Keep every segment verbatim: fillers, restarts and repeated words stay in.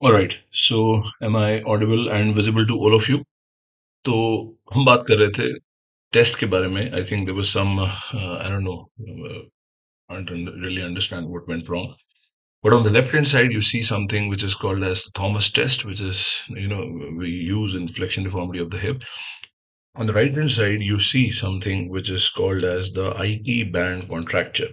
All right, so am I audible and visible to all of you? तो हम बात कर रहे थे टेस्ट के बारे में. I think there was some I don't know I don't really understand what went wrong. But on the left-hand side, you see something which is called as the Thomas test, which is, you know, we use in flexion deformity of the hip. On the right-hand side, you see something which is called as the I T band contracture.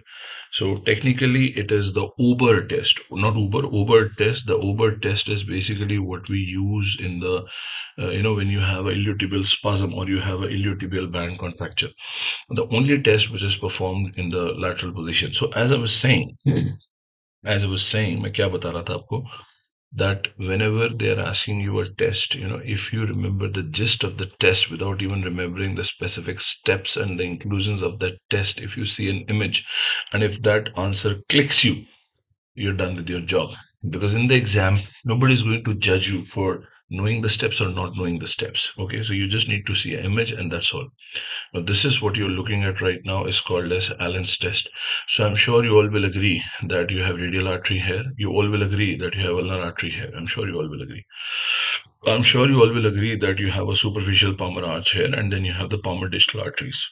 So technically, it is the Ober test, not Uber, Ober test. The Ober test is basically what we use in the, uh, you know, when you have an iliotibial spasm or you have an iliotibial band contracture. The only test which is performed in the lateral position. So as I was saying, As I was saying, मैं क्या बता रहा था आपको, that whenever they are asking you a test, you know, if you remember the gist of the test without even remembering the specific steps and the inclusions of that test, if you see an image and if that answer clicks you, you're done with your job. Because in the exam, nobody is going to judge you for knowing the steps or not knowing the steps. Okay, so you just need to see an image and that's all. Now this is what you're looking at right now is called as Allen's test. So I'm sure you all will agree that you have radial artery here. You all will agree that you have ulnar artery here. I'm sure you all will agree. I'm sure you all will agree that you have a superficial palmar arch here and then you have the palmar distal arteries.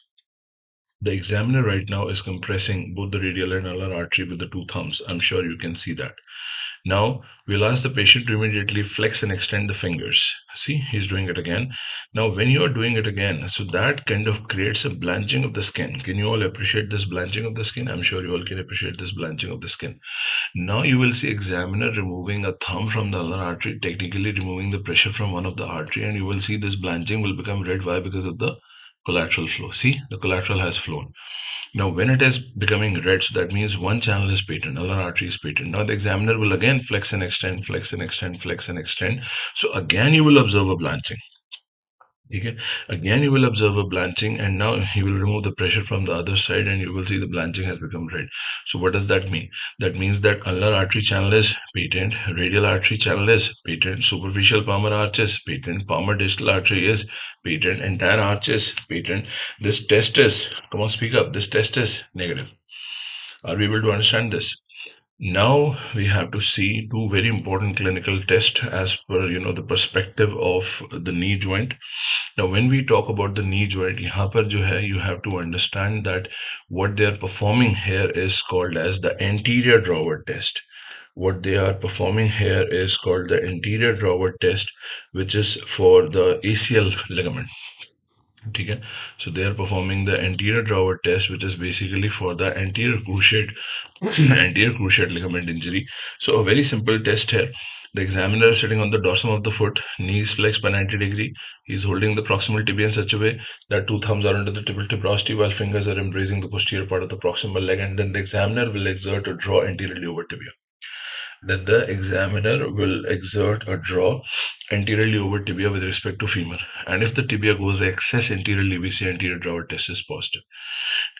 The examiner right now is compressing both the radial and ulnar artery with the two thumbs. I'm sure you can see that. Now, we'll ask the patient to immediately flex and extend the fingers. See, he's doing it again. Now, when you're doing it again, so that kind of creates a blanching of the skin. Can you all appreciate this blanching of the skin? I'm sure you all can appreciate this blanching of the skin. Now, you will see examiner removing a thumb from the ulnar artery, technically removing the pressure from one of the artery, and you will see this blanching will become red. Why? Because of the collateral flow. See, the collateral has flown. Now, when it is becoming red, so that means one channel is patent, ulnar artery is patent. Now, the examiner will again flex and extend, flex and extend, flex and extend. So, again, you will observe a blanching. Okay? Again, you will observe a blanching, and now you will remove the pressure from the other side, and you will see the blanching has become red. So, what does that mean? That means that ulnar artery channel is patent, radial artery channel is patent, superficial palmar arch is patent, palmar distal artery is patent, entire arch is patent. This test is, come on, speak up. This test is negative. Are we able to understand this? Now we have to see two very important clinical tests as per, you know, the perspective of the knee joint. Now when we talk about the knee joint, यहाँ पर जो है, you have to understand that what they are performing here is called as the anterior drawer test. What they are performing here is called the anterior drawer test, which is for the A C L ligament. Okay? So they are performing the anterior drawer test, which is basically for the anterior cruciate anterior cruciate ligament injury. So a very simple test here. The examiner is sitting on the dorsum of the foot, knees flexed by ninety degrees. He is holding the proximal tibia in such a way that two thumbs are under the tibial tuberosity while fingers are embracing the posterior part of the proximal leg, and then the examiner will exert a draw anteriorly over tibia. That the examiner will exert a draw anteriorly over tibia with respect to femur. And if the tibia goes excess anteriorly, we say anterior drawer test is positive.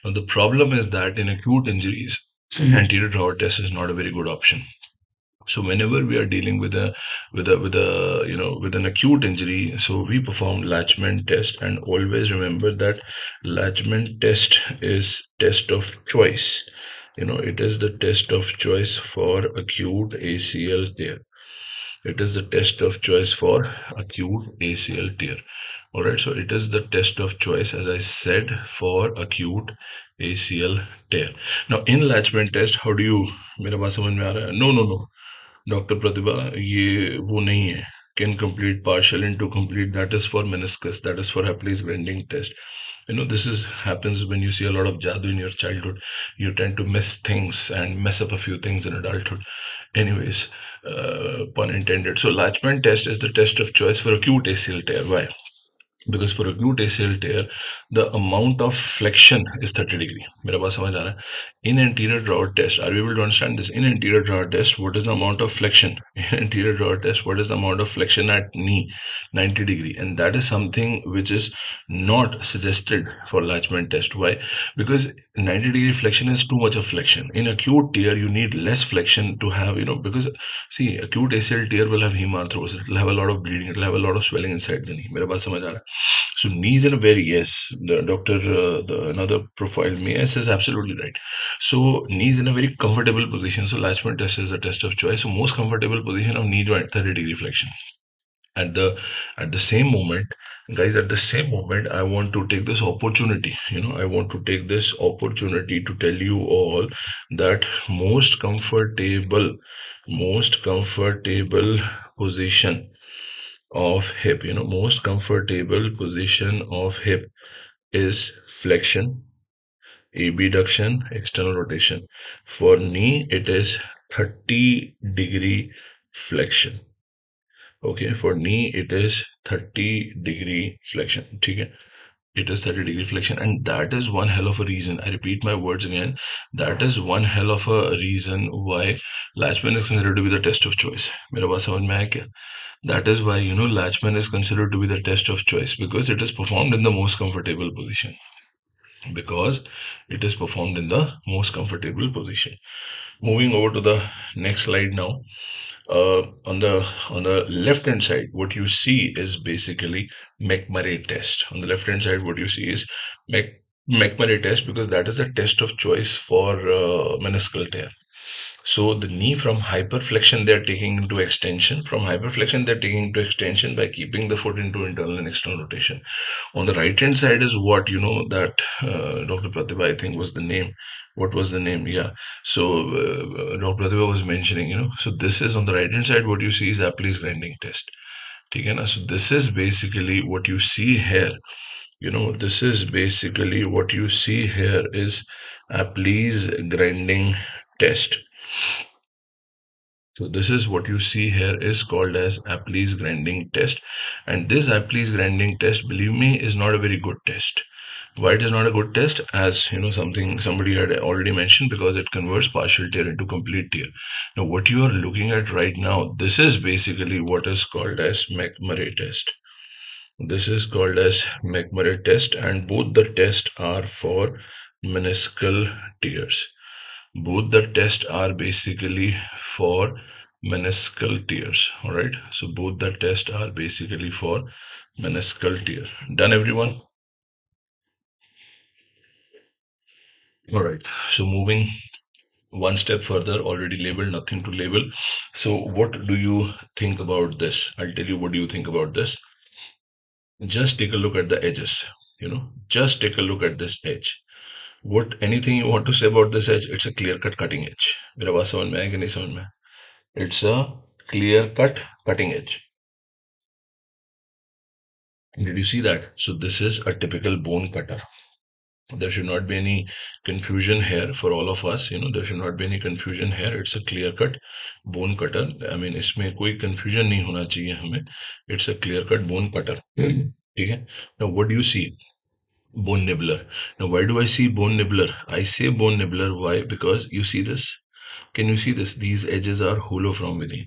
Now, the problem is that in acute injuries, mm-hmm. anterior drawer test is not a very good option. So whenever we are dealing with a with a with a you know with an acute injury, so we perform Lachman test, and always remember that Lachman test is test of choice. You know, it is the test of choice for acute A C L tear. It is the test of choice for acute A C L tear. All right, so it is the test of choice, as I said, for acute A C L tear. Now, in Lachman test, how do you? मेरा बात समझ में आ रहा है? No, no, no. Doctor Pratibha, ये वो नहीं है. Can complete, partial, into complete. That is for meniscus. That is for Apley's grinding test. You know, this is happens when you see a lot of jadoo in your childhood. You tend to miss things and mess up a few things in adulthood. Anyways, uh, pun intended. So, Lachman test is the test of choice for acute A C L tear. Why? Because for acute A C L tear, the amount of flexion is thirty degrees. In anterior drawer test, are we able to understand this? In anterior drawer test, what is the amount of flexion? In anterior drawer test, what is the amount of flexion at knee? ninety degrees. And that is something which is not suggested for Lachman test. Why? Because ninety degree flexion is too much of flexion. In acute tear, you need less flexion to have, you know, because see, acute A C L tear will have hemarthrosis. It will have a lot of bleeding. It will have a lot of swelling inside the knee. So knees are very, yes, the doctor, uh, the another profile may assess, absolutely right. So knees in a very comfortable position. So Lachman test is the test of choice. So most comfortable position of knee joint, thirty degree flexion. At the at the same moment, guys, at the same moment, I want to take this opportunity, you know, I want to take this opportunity to tell you all that most comfortable, most comfortable position of hip, you know, most comfortable position of hip is flexion, abduction, external rotation. For knee, it is thirty degree flexion. Okay, for knee it is thirty degree flexion. Okay, it is thirty degree flexion, and that is one hell of a reason. I repeat my words again, that is one hell of a reason why Lachman is considered to be the test of choice. That is why, you know, Lachman is considered to be the test of choice, because it is performed in the most comfortable position. Because it is performed in the most comfortable position. Moving over to the next slide now. Uh, on the on the left hand side, what you see is basically McMurray test. On the left hand side, what you see is Mac McMurray test, because that is the test of choice for uh, meniscal tear. So the knee from hyperflexion they are taking into extension. From hyperflexion they are taking into extension by keeping the foot into internal and external rotation. On the right hand side is what, you know, that uh, Doctor Pratibha, I think was the name. What was the name? Yeah. So uh, Doctor Pratibha was mentioning, you know, so this is on the right hand side. What you see is Apley's grinding test. So this is basically what you see here. You know, this is basically what you see here is Apley's grinding test. So this is what you see here is called as Apley's grinding test. And this Apley's grinding test, believe me, is not a very good test. Why it is not a good test? As you know, something somebody had already mentioned, because it converts partial tear into complete tear. Now what you are looking at right now, this is basically what is called as McMurray test. This is called as McMurray test, and both the tests are for meniscal tears. Both the tests are basically for meniscal tears. All right. So both the tests are basically for meniscal tear. Done, everyone. All right, so moving one step further, already labeled, nothing to label. So what do you think about this? I'll tell you what do you think about this. Just take a look at the edges, you know, just take a look at this edge. What, anything you want to say about this edge? It's a clear-cut cutting edge. It's a clear-cut cutting edge. Did you see that? So this is a typical bone cutter. There should not be any confusion here for all of us. You know, there should not be any confusion here. It's a clear-cut bone cutter. I mean, इसमें कोई confusion नहीं होना चाहिए हमें. It's a clear-cut bone cutter. ठीक है? Now, what do you see? Bone nibbler. Now, why do I see bone nibbler? I say bone nibbler. Why? Because you see this. Can you see this? These edges are hollow from within.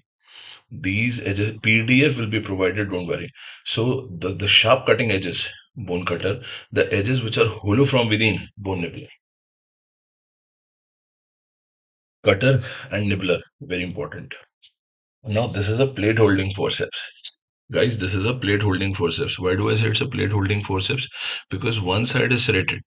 These edges. P D F will be provided. Don't worry. So the the sharp cutting edges. Bone cutter, the edges which are hollow from within, bone nibbler. Cutter and nibbler, very important. Now this is a plate holding forceps. Guys, this is a plate holding forceps. Why do I say it's a plate holding forceps? Because one side is serrated.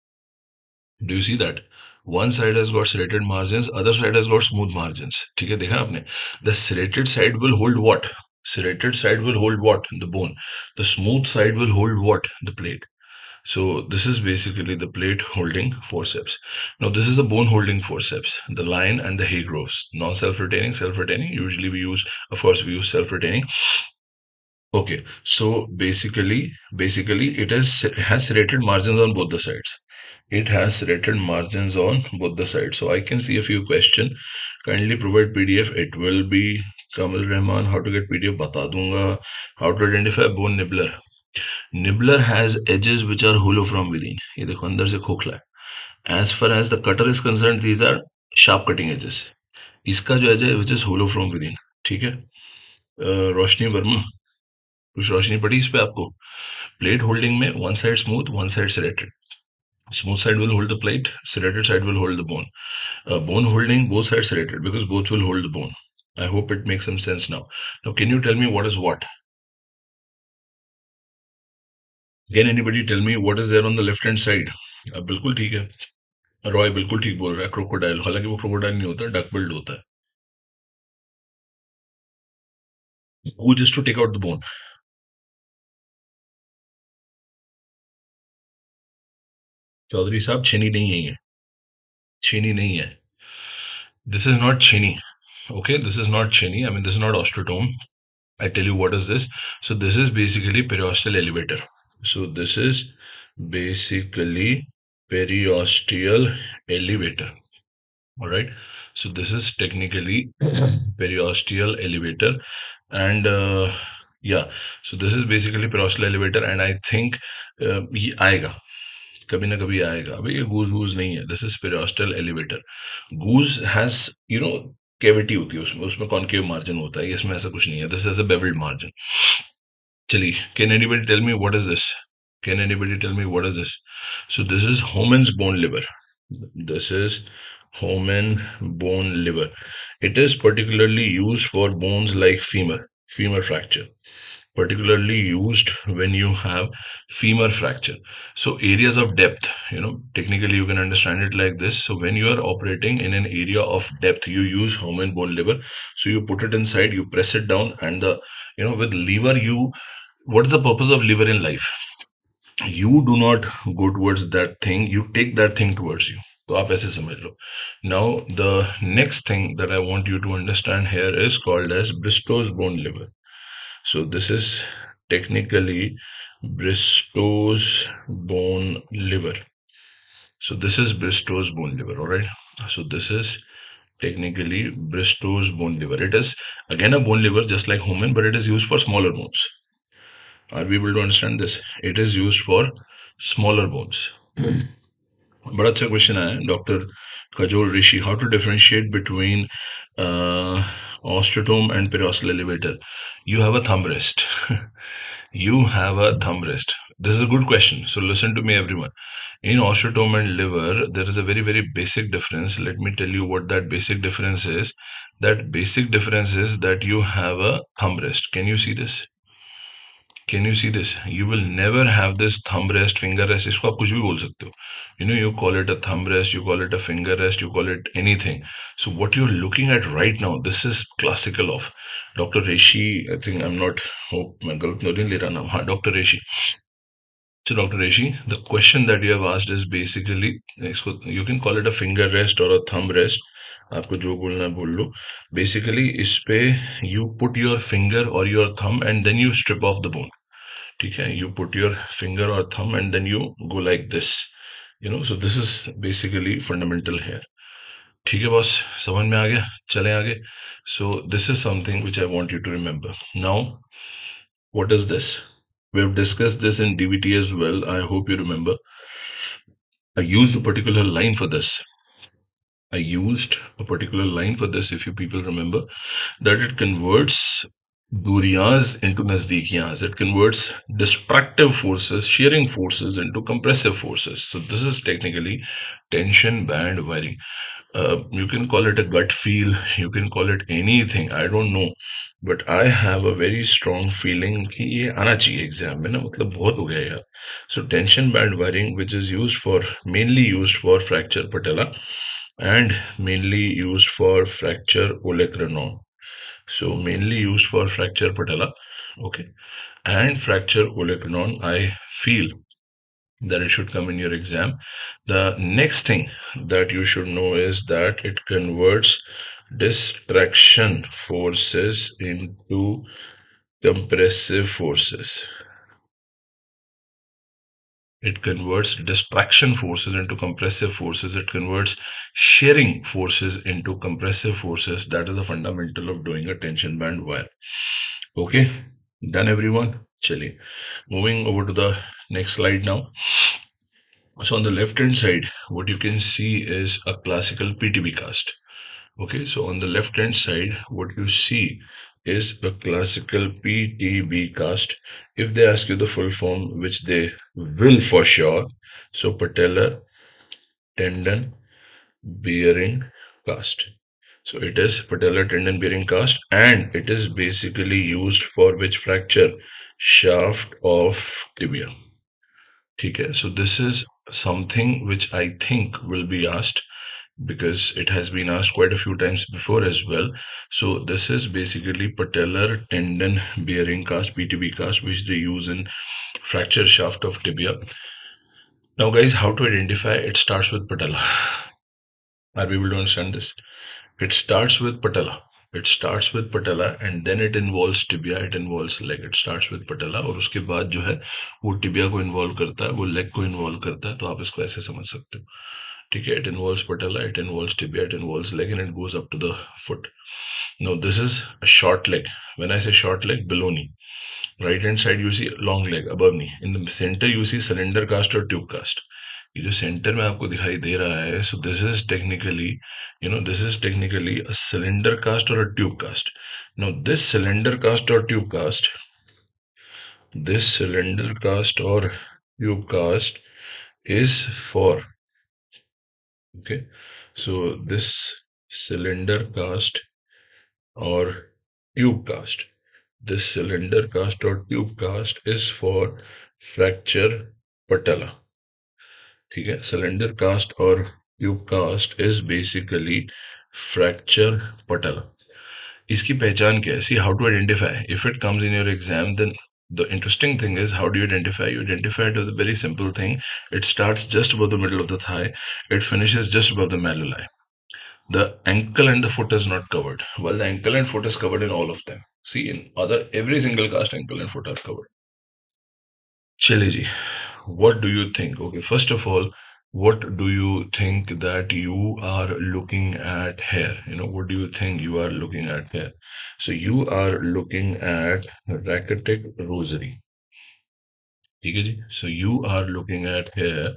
Do you see that? One side has got serrated margins, other side has got smooth margins. The serrated side will hold what? Serrated side will hold what? The bone. The smooth side will hold what? The plate. So this is basically the plate holding forceps. Now this is the bone holding forceps, the line and the hay groves. Non-self-retaining, self-retaining. Usually we use, of course, we use self-retaining. Okay. So basically, basically it is it has serrated margins on both the sides. It has serrated margins on both the sides. So I can see a few questions. Kindly provide P D F. It will be Kamal Rahman, how to get P D F, bata dunga. How to identify bone nibbler. Nibbler has edges which are hollow from within. Ye dekho, andar se khokla hai. As far as the cutter is concerned, these are sharp cutting edges. Iska jo edge hai, which is hollow from within. Theek hai. Uh, Roshni Verma. Kuch Roshni padi is pe aapko. Plate holding mein, one side smooth, one side serrated. Smooth side will hold the plate, serrated side will hold the bone. Uh, bone holding, both sides serrated because both will hold the bone. I hope it makes some sense now. Now, can you tell me what is what? Can anybody tell me what is there on the left hand side? अब बिल्कुल ठीक है, रॉय बिल्कुल ठीक बोल रहा है, crocodile, हालांकि वो क्रोकोडाइल नहीं होता, डक बिल्ड होता है. Who just to take out the bone? Chaudhary sahab, chini nahi hai ye. Chini nahi hai. This is not chini. Okay, this is not chini. I mean, this is not osteotome. I tell you what is this. So this is basically periosteal elevator. So this is basically periosteal elevator. Alright. So this is technically periosteal elevator. And uh, yeah, so this is basically periosteal elevator, and I think uh, ये आएगा कभी ना कभी आएगा. अभी ये goose goose नहीं है. This is periosteal elevator. Goose has, you know, cavity होती है उसमें, उसमें concave margin होता है, इसमें ऐसा कुछ नहीं है. This is a beveled margin. चलिए, can anybody tell me what is this? Can anybody tell me what is this? So this is Hohmann's bone liver. This is Hohmann bone liver. It is particularly used for bones like femur, femur fracture. Particularly used when you have femur fracture. So areas of depth, you know, technically you can understand it like this. So when you are operating in an area of depth, you use Hohmann bone liver. So you put it inside, you press it down, and the, you know, with liver you, what is the purpose of liver in life? You do not go towards that thing, you take that thing towards you. Now the next thing that I want you to understand here is called as Bristow's bone liver. So this is technically Bristow's bone liver. So this is Bristow's bone liver. Alright. So this is technically Bristow's bone liver. It is again a bone liver just like Hohmann, but it is used for smaller bones. Are we able to understand this? It is used for smaller bones. But a question is, Doctor Kajol Rishi, how to differentiate between uh, osteotome and periosteal elevator? You have a thumb rest. You have a thumb rest. This is a good question. So listen to me, everyone. In osteotome and liver, there is a very, very basic difference. Let me tell you what that basic difference is. That basic difference is that you have a thumb rest. Can you see this? Can you see this? You will never have this thumb rest, finger rest. इसको आप कुछ भी बोल सकते हो. You know, you call it a thumb rest, you call it a finger rest, you call it anything. So what you're looking at right now, this is classical of Doctor Rishi. I think I'm not. Hope मैं गलत नहीं ले रहा ना. हाँ, Doctor Rishi. So Doctor Rishi, the question that you have asked is basically, इसको you can call it a finger rest or a thumb rest. आपको जो बोलना बोल लो. Basically, इस पे you put your finger or your thumb and then you strip off the bone. You put your finger or thumb and then you go like this, you know. So this is basically fundamental here. ठीक है boss, समझ में आ गया? चलें आगे. So this is something which I want you to remember. Now, what is this? We have discussed this in D V T as well. I hope you remember. I used a particular line for this. I used a particular line for this, if you people remember, that it converts duriyas into nazdikiyas. It converts destructive forces, shearing forces, into compressive forces. So this is technically tension band wiring. Uh, you can call it a gut feel, you can call it anything, I don't know, but I have a very strong feeling ki ye aana chahiye exam mein na, matlab bahut ho gaya yaar. So tension band wiring, which is used for, mainly used for fracture patella and mainly used for fracture olecranon. So mainly used for fracture patella, okay, and fracture olecranon. I feel that it should come in your exam. The next thing that you should know is that it converts distraction forces into compressive forces. It converts distraction forces into compressive forces. It converts shearing forces into compressive forces. That is the fundamental of doing a tension band wire. Okay, done everyone? Chali. Moving over to the next slide now. So on the left hand side, what you can see is a classical P T B cast. Okay, so on the left hand side, what you see is a classical P T B cast. If they ask you the full form, which they will for sure, so patellar tendon bearing cast. So it is patellar tendon bearing cast, and it is basically used for which fracture? Shaft of tibia. Okay, so this is something which I think will be asked because it has been asked quite a few times before as well. So this is basically patellar tendon bearing cast, P T B cast, which they use in fracture shaft of tibia. Now guys, how to identify? It starts with patella. Are we able to understand this? It starts with patella. It starts with patella and then it involves tibia, it involves leg. It starts with patella और उसके बाद जो है वो tibia को involve करता है, वो leg को involve करता है, तो आप इसको ऐसे समझ सकते हो, ठीक है? It involves patella, it involves tibia, it involves leg and it goes up to the foot. Now this is a short leg. When I say short leg, below knee. Right hand side you see long leg, above knee. In the center you see cylinder cast or tube cast. ये जो centre में आपको दिखाई दे रहा है, so this is technically, you know, this is technically a cylinder cast or a tube cast. Now this cylinder cast or tube cast, this cylinder cast or tube cast is for, okay, so this cylinder cast or tube cast, this cylinder cast or tube cast is for fracture patella. Okay, cylinder cast or tube cast is basically fracture patella. Iski pehchan kya hai? See, how to identify? If it comes in your exam, then the interesting thing is, how do you identify? You identify it with a very simple thing. It starts just above the middle of the thigh. It finishes just above the malleoli. The ankle and the foot is not covered. Well, the ankle and foot is covered in all of them. See, in other, every single cast, ankle and foot are covered. Chale ji. What do you think? Okay, first of all, what do you think that you are looking at here? You know, what do you think you are looking at here? So you are looking at Rachitic Rosary. So you are looking at here,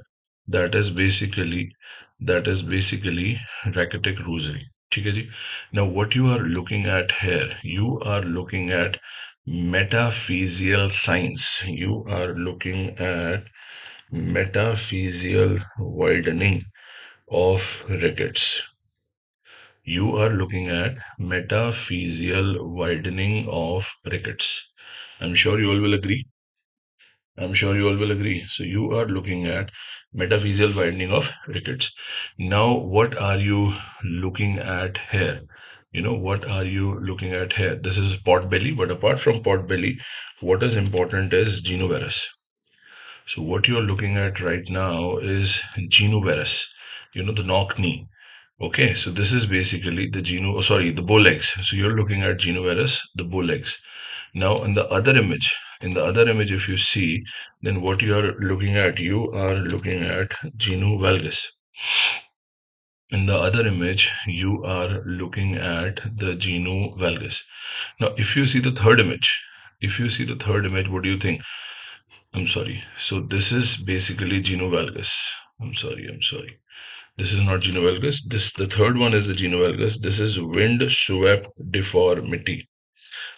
that is basically, that is basically Rachitic Rosary. Now what you are looking at here, you are looking at metaphyseal signs. You are looking at metaphyseal widening of rickets. You are looking at metaphyseal widening of rickets. I'm sure you all will agree. I'm sure you all will agree. So you are looking at metaphyseal widening of rickets. Now, what are you looking at here? You know, what are you looking at here? This is pot belly, but apart from pot belly, what is important is genovarus. So what you're looking at right now is genovarus, you know, the knock knee. Okay, so this is basically the geno, oh, sorry, the bow legs. So you're looking at genovarus, the bow legs. Now in the other image, in the other image, if you see, then what you are looking at, you are looking at genovalgus. In the other image, you are looking at the genovalgus. Now, if you see the third image, if you see the third image, what do you think? I'm sorry. So this is basically genovalgus. I'm sorry. I'm sorry. This is not genovalgus. This, the third one is the genovalgus. This is wind-swept deformity.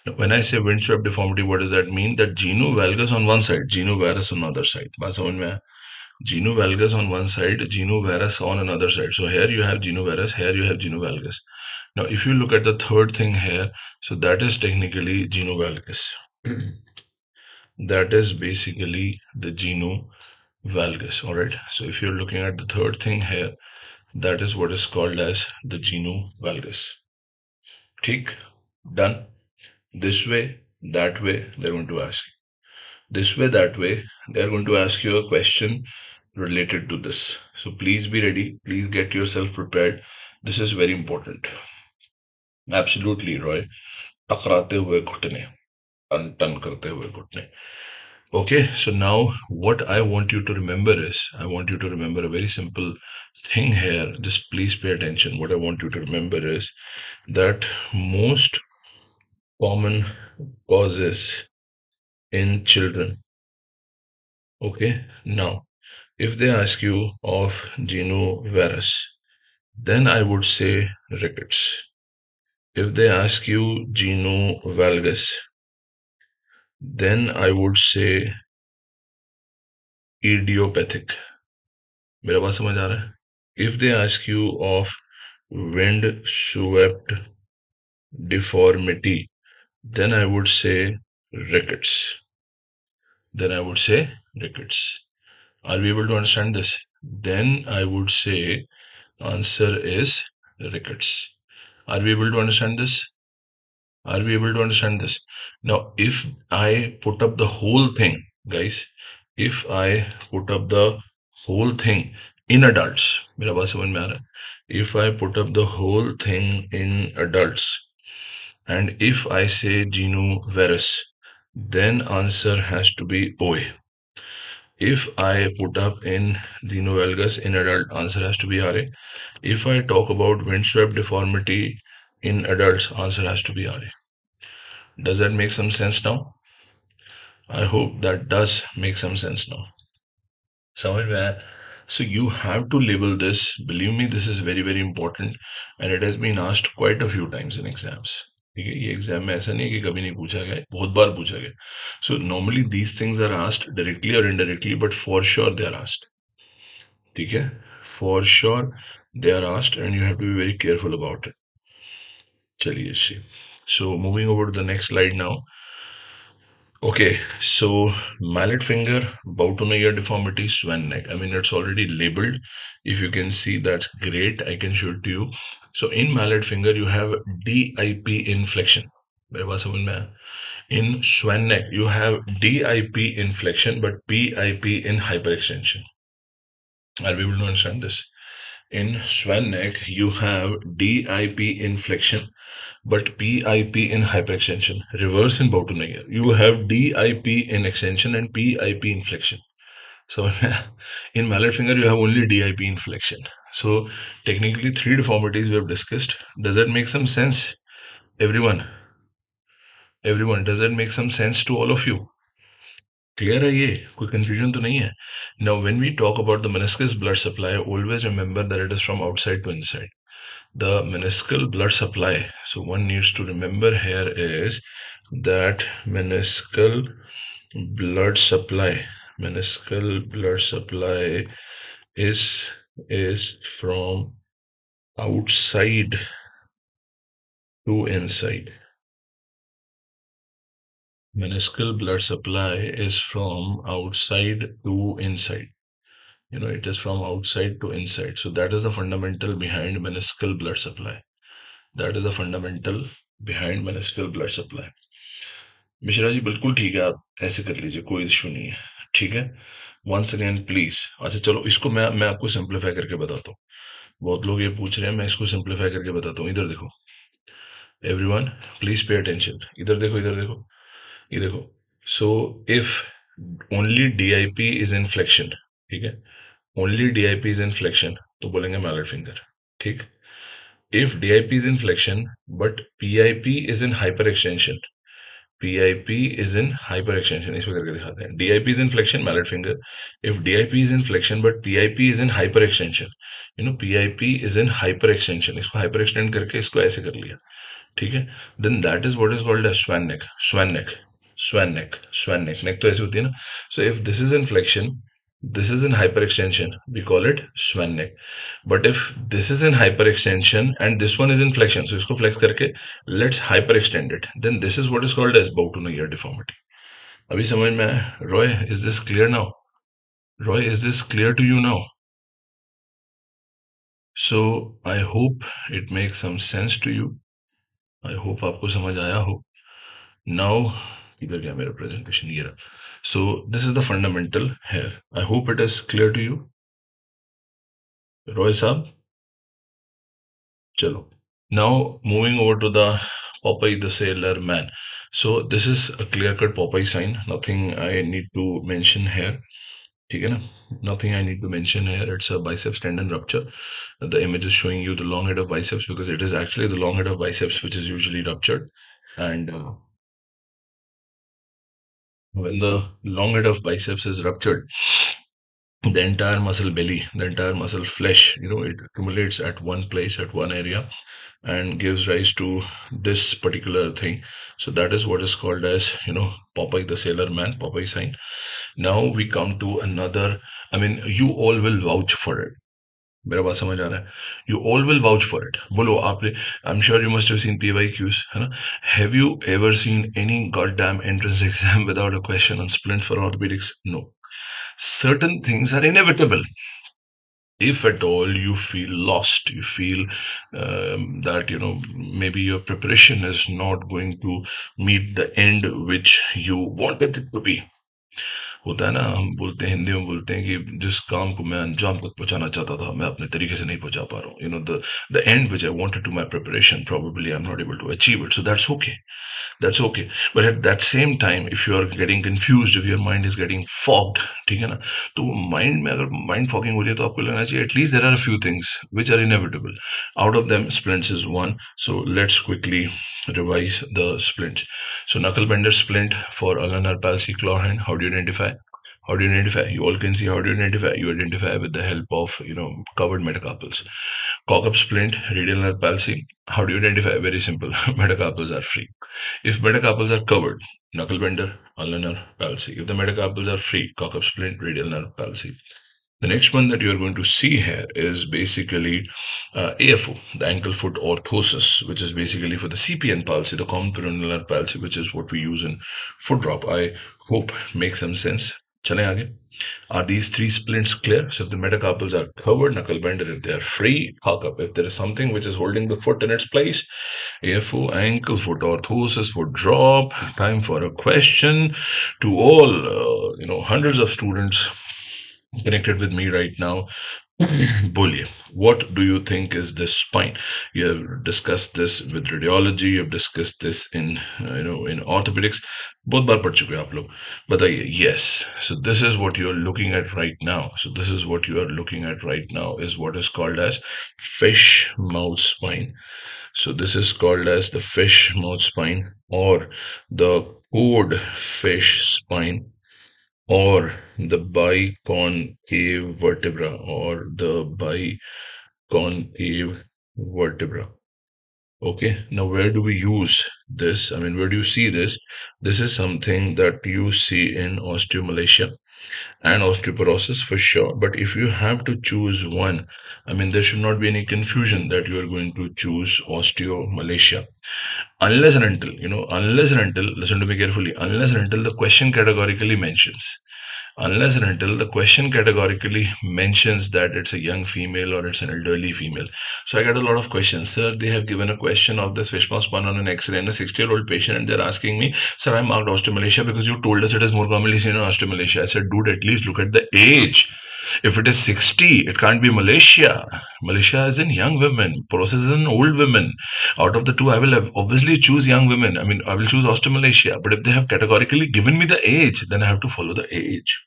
Now, when I say wind-swept deformity, what does that mean? That genovalgus on one side, genovarus on the other side. Genovalgus on one side, genovarus on another side. So here you have genovarus, here you have genovalgus. Now if you look at the third thing here, so that is technically genovalgus. That is basically the genovalgus. Alright, so if you're looking at the third thing here, that is what is called as the genovalgus. Theek, done. This way, that way, they're going to ask you. This way, that way, they're going to ask you a question related to this. So please be ready. Please get yourself prepared. This is very important. Absolutely, Roy. टकराते हुए घुटने, ton ton करते हुए घुटने. Okay, so now what I want you to remember is, I want you to remember a very simple thing here. Just please pay attention. What I want you to remember is that most common causes in children. Okay, now if they ask you of genovarus, then I would say rickets. If they ask you genovalgus, then I would say idiopathic. Mera baat samajh aa raha hai? If they ask you of wind-swept deformity, then I would say rickets. Then I would say rickets. Are we able to understand this? Then I would say the answer is rickets. Are we able to understand this? Are we able to understand this? Now, if I put up the whole thing, guys, if I put up the whole thing in adults, if I put up the whole thing in adults, and if I say genu varus, then answer has to be O A. If I put up in rhinovalgus in adult, answer has to be R A. If I talk about windswept deformity in adults, answer has to be R A. Does that make some sense now? I hope that does make some sense now. So you have to label this. Believe me, this is very, very important. And it has been asked quite a few times in exams. So normally these things are asked directly or indirectly, but for sure they are asked. For sure they are asked, and you have to be very careful about it. So moving over to the next slide now. Okay, so mallet finger, boutonniere deformity, Swan neck. I mean, it's already labeled. If you can see, that's great. I can show it to you. So in mallet finger, you have D I P inflection. In Swan neck, you have D I P inflection, but P I P in hyperextension. Are we able to understand this? In Swan neck, you have D I P inflection, but P I P in hyperextension. Reverse in boutonniere, you have D I P in extension and P I P inflection. So in mallet finger, you have only D I P inflection. So technically three deformities we have discussed. Does that make some sense? Everyone, everyone, does that make some sense to all of you? Clear hai ye? Koi confusion to nahi hai. Now, when we talk about the meniscus blood supply, always remember that it is from outside to inside. The meniscal blood supply, so one needs to remember here is that meniscal blood supply, meniscal blood supply is, is from outside to inside. Meniscal blood supply is from outside to inside. You know, it is from outside to inside. So that is the fundamental behind meniscal blood supply. That is the fundamental behind meniscal blood supply. Mishra ji, bilkul theek hai, aap aise kar lijiye, koi issue nahi hai. Theek hai? Once again, please. Acha, chalo, isko main main aapko simplify karke batata hu. Bahut log ye pooch rahe hain, main isko simplify karke batata hu. Idhar dekho. Everyone, please pay attention. Idhar dekho, idhar dekho. Ye dekho. So if only D I P is inflection, okay? Only D I P is inflection, so bolenge mallet finger. Okay? If D I P is inflection but P I P is in hyperextension, P I P is in hyperextension. D I P is inflection, mallet finger. If D I P is inflection but P I P is in hyperextension, you know, P I P is in hyperextension. Isko hyperextend karke isko aise kar liya. Okay? Then that is what is called as Swan neck. Swan neck. Swan neck. Swan neck. Neck to aise hoti hai na. So if this is inflection, this is in hyperextension, we call it Swan neck. But if this is in hyperextension and this one is in flexion, so isko flex karke let's hyperextend it, then this is what is called as boutonniere deformity. Abhi samajh mein aaya? Roy, is this clear now? Roy, is this clear to you now? So I hope it makes some sense to you. I hope aapko samajh aaya ho. Now, idhar gaya mera presentation, ye raha. So this is the fundamental here. I hope it is clear to you. Roy Saab. Chalo. Now moving over to the Popeye the Sailor Man. So this is a clear-cut Popeye sign. Nothing I need to mention here. Nothing I need to mention here. It's a biceps tendon rupture. The image is showing you the long head of biceps because it is actually the long head of biceps which is usually ruptured. And uh, when the long head of biceps is ruptured, the entire muscle belly, the entire muscle flesh, you know, it accumulates at one place, at one area, and gives rise to this particular thing. So that is what is called as, you know, Popeye the Sailor Man, Popeye sign. Now we come to another, I mean, you all will vouch for it. मेरा बात समझ आ रहा है. You all will vouch for it. बोलो आपने, I'm sure you must have seen P Y Qs, है ना? Have you ever seen any goddamn entrance exam without a question on splint for orthopedics? No. certain things are inevitable. If at all you feel lost, you feel um, that, you know, maybe your preparation is not going to meet the end which you wanted it to be. होता है ना, हम बोलते हैं, हिंदी में बोलते हैं कि जिस काम को मैं अंजाम तक पहुंचाना चाहता था मैं अपने तरीके से नहीं पहुंचा पा रहा हूं. You know, the the end which I wanted to my preparation, probably I'm not able to achieve it. So that's okay. That's okay. But at that same time, if you are getting confused, if your mind is getting fogged, ठीक है ना, तो mind में अगर mind fogging हो रही है तो आपको लगना चाहिए at least there are a few things which are inevitable. Out of them, splints is one. So let's quickly revise the splints. So knuckle bender splint for ulnar palsy claw hand. How do you identify? How do you identify? You all can see how do you identify. You identify with the help of, you know, covered metacarpals. Cock-up splint, radial nerve palsy. How do you identify? Very simple. Metacarpals are free. If metacarpals are covered, knuckle bender, ulnar nerve palsy. If the metacarpals are free, cock-up splint, radial nerve palsy. The next one that you are going to see here is basically uh, A F O, the ankle foot orthosis, which is basically for the C P N palsy, the common peroneal palsy, which is what we use in foot drop. I hope makes some sense. Are these three splints clear? So if the metacarpals are covered, knuckle bender. If they are free, cock up. If there is something which is holding the foot in its place, A F O, ankle foot orthosis, foot drop. Time for a question to all uh, you know, hundreds of students connected with me right now. Boliye, what do you think is this spine? You have discussed this with radiology, you have discussed this in uh, you know, in orthopedics. Bahut baar padh chuke hain aap log. Bataiye. Yes, so this is what you are looking at right now. So this is what you are looking at right now is what is called as fish mouth spine. So this is called as the fish mouth spine or the code fish spine or the biconcave vertebra or the biconcave vertebra. Okay, now where do we use this? I mean, where do you see this? This is something that you see in osteomalacia and osteoporosis for sure. But if you have to choose one, I mean, there should not be any confusion that you are going to choose osteomalacia. Unless and until, you know, unless and until, listen to me carefully, unless and until the question categorically mentions, unless and until the question categorically mentions that it's a young female or it's an elderly female. So I get a lot of questions. Sir, they have given a question of this fish mouth spine on an X-ray in a sixty-year-old patient, and they're asking me, sir, I marked osteomalacia because you told us it is more commonly seen in osteomalacia. I said, dude, at least look at the age. If it is sixty, it can't be Malaysia. Malaysia is in young women. Process is in old women. Out of the two, I will obviously choose young women. I mean, I will choose osteomalacia. But if they have categorically given me the age, then I have to follow the age.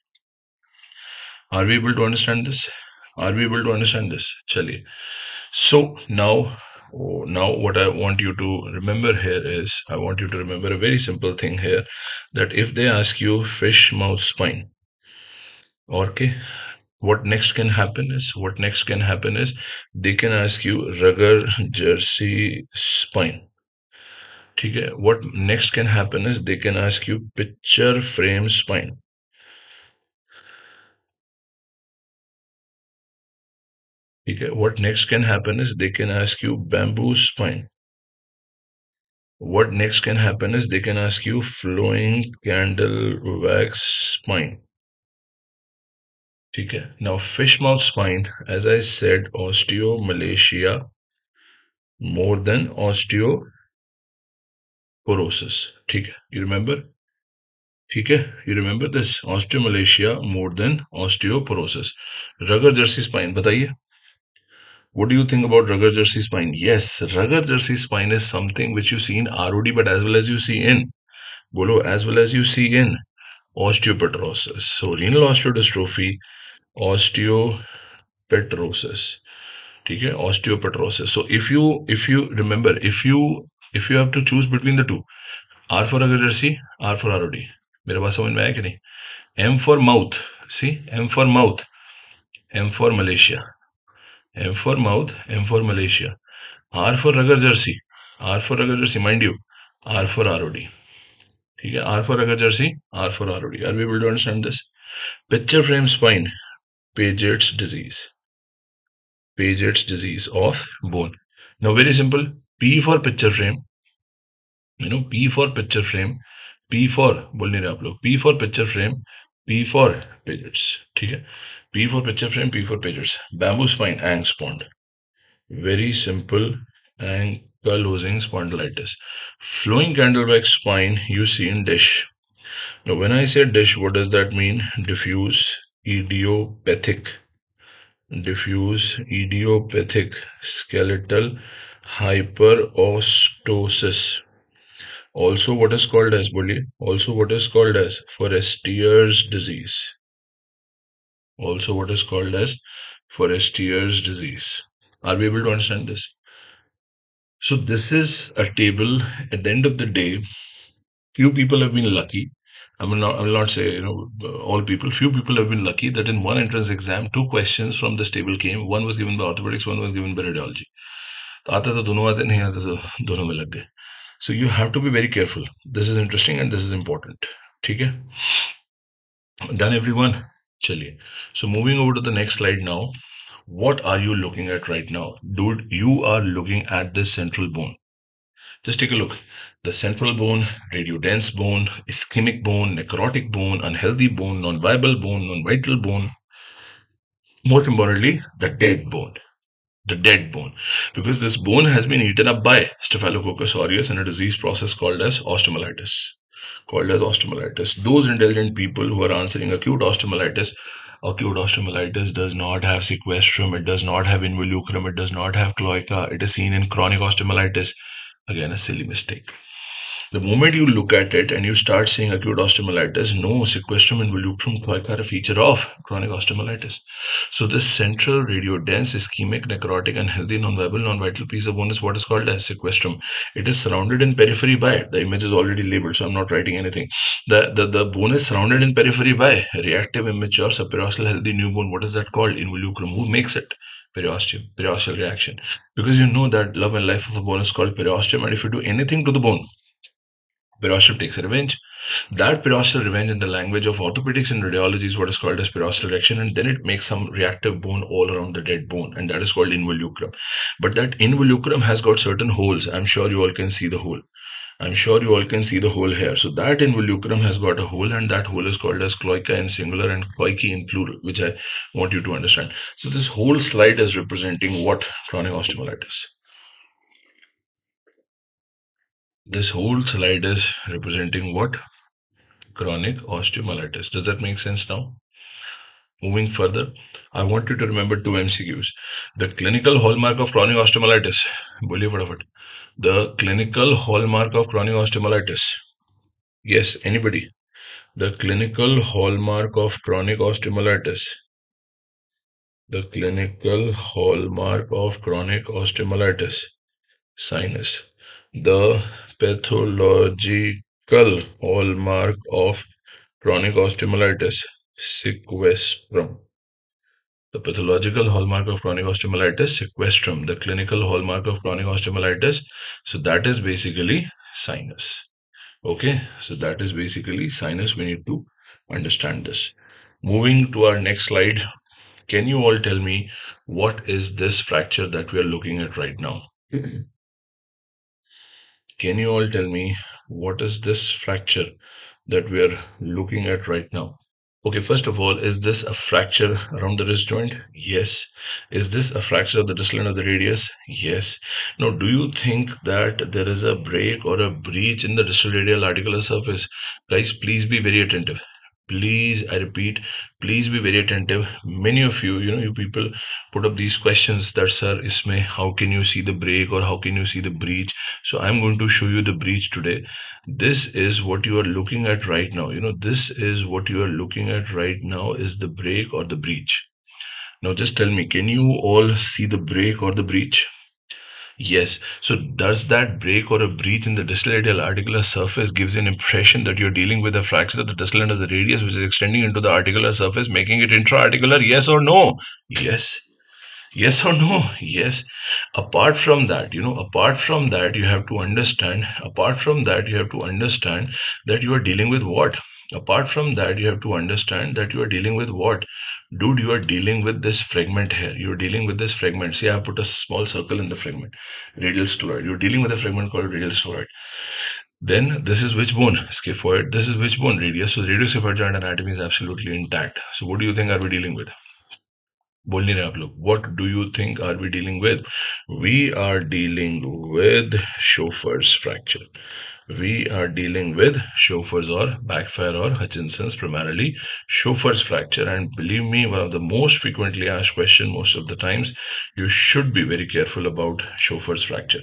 Are we able to understand this? Are we able to understand this? Chaliye. So now, oh, now what I want you to remember here is, I want you to remember a very simple thing here, that if they ask you fish mouth spine, okay, what next can happen is, what next can happen is, they can ask you Rugger jersey spine. Okay, what next can happen is, they can ask you picture frame spine. Okay, what next can happen is, they can ask you bamboo spine. What next can happen is, they can ask you flowing candle wax spine. Okay. Now, fish mouth spine, as I said, osteomalacia more than osteoporosis. Okay. You remember? Okay. You remember this? Osteomalacia more than osteoporosis. Rugger jersey spine, bataiye. What do you think about Rugger jersey spine? Yes, Rugger jersey spine is something which you see in R O D, but as well as you see in, bolo, as well as you see in osteopetrosis. So, renal osteodystrophy, osteopetrosis. Okay, osteopetrosis. So if you if you remember, if you if you have to choose between the two, R for Rugger jersey, R for R O D. मेरे पास समझ में आया कि नहीं? M for mouth. See, M for mouth, M for Malaysia, M for mouth, M for Malaysia. R for Rugger jersey, R for Rugger jersey. Mind you, R for R O D. Okay, R for Rugger jersey, R for R O D. Are we able to understand this? Picture frame spine, Paget's disease. Paget's disease of bone. Now, very simple. P for picture frame. You know, P for picture frame. P for, P for picture frame. P for Paget's, ठीक है, P for picture frame, P for Paget's. Bamboo spine and spond, very simple ankylosing spondylitis. Flowing candleback spine you see in dish. Now when I say dish, what does that mean? Diffuse idiopathic, diffuse idiopathic skeletal hyperostosis, also what is called as bully, also what is called as Forestier's disease, also what is called as Forestier's disease. Are we able to understand this? So this is a table. At the end of the day, few people have been lucky. I will not, I will not say, you know, all people, few people have been lucky that in one entrance exam, two questions from this table came. One was given by orthopedics, one was given by radiology. So you have to be very careful. This is interesting and this is important. Okay? Done everyone? Chaliye. So moving over to the next slide now. What are you looking at right now? Dude, you are looking at this central bone. Just take a look. The central bone, radiodense bone, ischemic bone, necrotic bone, unhealthy bone, non-viable bone, non-vital bone. Most importantly, the dead bone. The dead bone. Because this bone has been eaten up by Staphylococcus aureus in a disease process called as osteomyelitis. Called as osteomyelitis. Those intelligent people who are answering acute osteomyelitis. Acute osteomyelitis does not have sequestrum. It does not have involucrum. It does not have cloaca. It is seen in chronic osteomyelitis. Again, a silly mistake. The moment you look at it and you start seeing acute osteomyelitis, no, sequestrum and involucrum cloaca are a feature of chronic osteomyelitis. So this central, radiodense, ischemic, necrotic, unhealthy, non-viable, non-vital piece of bone is what is called as sequestrum. It is surrounded in periphery by, the image is already labeled, so I'm not writing anything. The, the, the bone is surrounded in periphery by reactive, immature, subperiosteal, healthy, new bone. What is that called? Involucrum. Who makes it? Periosteum, periosteal reaction. Because you know that love and life of a bone is called periosteum, and if you do anything to the bone, periosteum takes a revenge. That periosteal revenge in the language of orthopedics and radiology is what is called as periosteal reaction, and then it makes some reactive bone all around the dead bone, and that is called involucrum. But that involucrum has got certain holes. I'm sure you all can see the hole. I'm sure you all can see the hole here. So that involucrum has got a hole, and that hole is called as cloaca in singular and cloacae in plural, which I want you to understand. So this whole slide is representing what? Chronic osteomyelitis. This whole slide is representing what? Chronic osteomyelitis. Does that make sense now? Moving further, I want you to remember two M C Qs. The clinical hallmark of chronic osteomyelitis. The clinical hallmark of chronic osteomyelitis. Yes, anybody. The clinical hallmark of chronic osteomyelitis. The clinical hallmark of chronic osteomyelitis. Sinus. The pathological hallmark of chronic osteomyelitis, sequestrum. The pathological hallmark of chronic osteomyelitis, sequestrum. The clinical hallmark of chronic osteomyelitis, so that is basically sinus. Okay, so that is basically sinus. We need to understand this. Moving to our next slide, can you all tell me what is this fracture that we are looking at right now? Can you all tell me what is this fracture that we are looking at right now? Okay, first of all, is this a fracture around the wrist joint? Yes. Is this a fracture of the distal end of the radius? Yes. Now, do you think that there is a break or a breach in the distal radial articular surface? Guys, please be very attentive. Please, I repeat, please be very attentive. Many of you, you know, you people put up these questions that, sir, isme, how can you see the break or how can you see the breach? So I'm going to show you the breach today. This is what you are looking at right now. You know, this is what you are looking at right now is the break or the breach. Now, just tell me, can you all see the break or the breach? Yes. So does that break or a breach in the distal radial articular surface gives you an impression that you're dealing with a fracture of the distal end of the radius, which is extending into the articular surface, making it intra-articular? Yes or no? Yes. Yes or no? Yes. Apart from that, you know, apart from that, you have to understand, apart from that, you have to understand that you are dealing with what? Apart from that, you have to understand that you are dealing with what? Dude, you are dealing with this fragment here. You're dealing with this fragment. See, I put a small circle in the fragment. Radial steroid. You're dealing with a fragment called radial steroid. Then this is which bone? Scaphoid. This is which bone? Radius. So the radioscaphoid joint anatomy is absolutely intact. So what do you think are we dealing with? बोलने रहे आप लोग. What do you think are we dealing with? We are dealing with Chauffeur's fracture. We are dealing with Chauffeur's or backfire or Hutchinson's, primarily Chauffeur's fracture. And believe me, one of the most frequently asked question most of the times, you should be very careful about Chauffeur's fracture.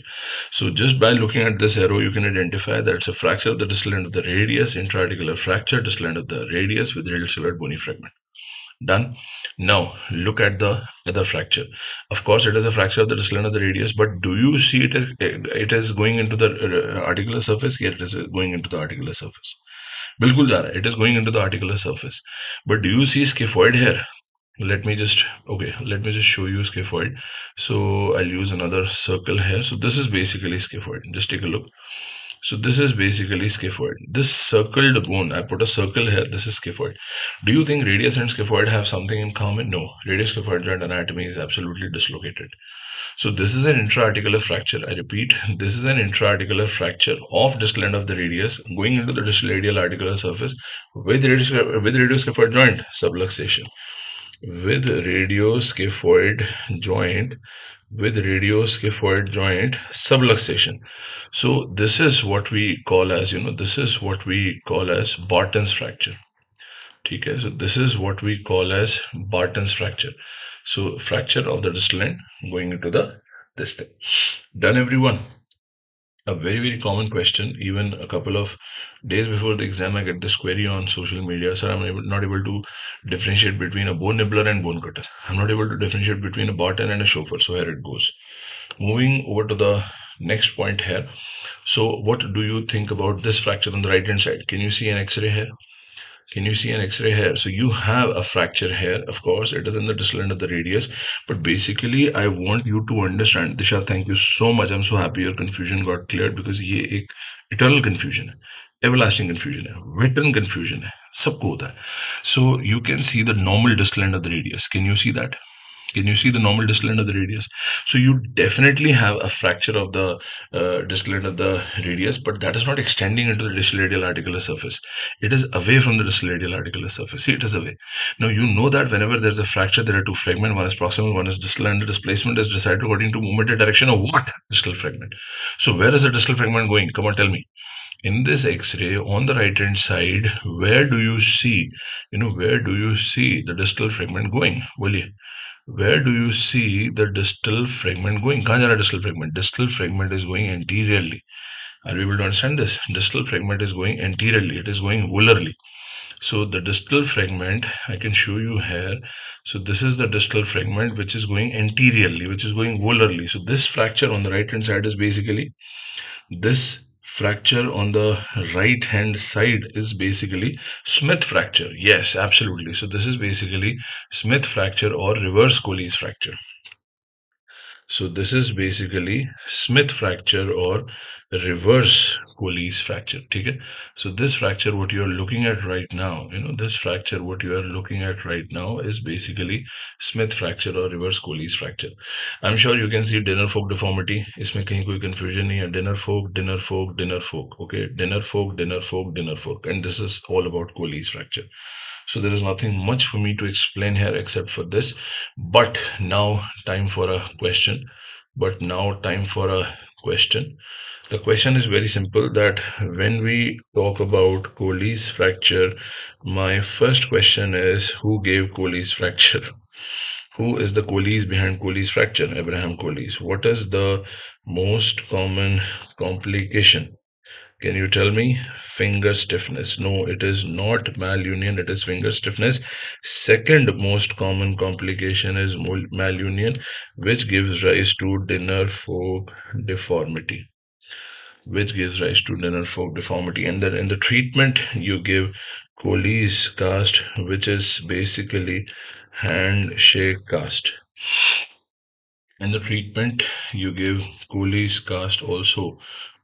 So just by looking at this arrow, you can identify that it's a fracture of the distal end of the radius, intra-articular fracture, distal end of the radius with radial bony fragment. Done. Now look at the other fracture. Of course, it is a fracture of the distal end of the radius, but do you see it as it is going into the articular surface? Here it is going into the articular surface. Bilkul ja raha hai. It is going into the articular surface. But do you see scaphoid here? Let me just okay. Let me just show you scaphoid. So I'll use another circle here. So this is basically scaphoid. Just take a look. So this is basically scaphoid. This circled bone, I put a circle here, this is scaphoid. Do you think radius and scaphoid have something in common? No. Radioscaphoid joint anatomy is absolutely dislocated. So this is an intra-articular fracture. I repeat, this is an intra-articular fracture of distal end of the radius going into the distal radial articular surface with radioscaphoid, with radioscaphoid joint subluxation. With radioscaphoid joint. With radioscaphoid joint subluxation. So this is what we call as, you know, this is what we call as Barton's fracture. Okay, so this is what we call as Barton's fracture. So fracture of the distal end going into the this thing. Done, everyone. A very very common question. Even a couple of days before the exam, I get this query on social media. Sir, I'm able, not able to differentiate between a bone nibbler and bone cutter. I'm not able to differentiate between a Barton and a Chauffeur. So here it goes. Moving over to the next point here. So what do you think about this fracture on the right hand side? Can you see an X-ray here? Can you see an X-ray here? So you have a fracture here. Of course, it is in the distal end of the radius. But basically, I want you to understand. Disha, thank you so much. I'm so happy your confusion got cleared, because ये एक eternal confusion है, everlasting confusion है, written confusion है, सबको होता है. So you can see the normal distal end of the radius. Can you see that? Can you see the normal distal end of the radius? So you definitely have a fracture of the uh, distal end of the radius, but that is not extending into the distal radial articular surface. It is away from the distal radial articular surface. See, it is away. Now, you know that whenever there is a fracture, there are two fragments. One is proximal, one is distal, and the displacement is decided according to movement and direction of what distal fragment. So where is the distal fragment going? Come on, tell me. In this X-ray on the right hand side, where do you see, you know, where do you see the distal fragment going? Boliye. Where do you see the distal fragment going? Kahan ja raha distal fragment? Distal fragment is going anteriorly. Are we able to understand this? Distal fragment is going anteriorly. It is going volarly. So the distal fragment, I can show you here. So this is the distal fragment which is going anteriorly, which is going volarly. So this fracture on the right hand side is basically, this fracture on the right hand side is basically Smith fracture. Yes, absolutely. So this is basically Smith fracture or reverse Colles fracture. So this is basically Smith fracture or reverse Colles fracture. Okay? So this fracture, what you are looking at right now, you know, this fracture, what you are looking at right now is basically Smith fracture or reverse Colles fracture. I'm sure you can see dinner fork deformity. Isme kahin koi confusion nahi hai. Dinner fork, dinner fork, dinner fork. Okay, dinner fork, dinner fork, dinner fork. And this is all about Colles fracture. So there is nothing much for me to explain here except for this. But now time for a question. But now time for a question. The question is very simple, that when we talk about Colles fracture, my first question is, who gave Colles fracture? Who is the Colles behind Colles fracture? Abraham Colles. What is the most common complication? Can you tell me? Finger stiffness. No, it is not malunion, it is finger stiffness. Second most common complication is malunion, which gives rise to dinner fork deformity. Which gives rise to dinner fork deformity. And then in the treatment, you give Colles cast, which is basically handshake cast. In the treatment, you give Colles cast also.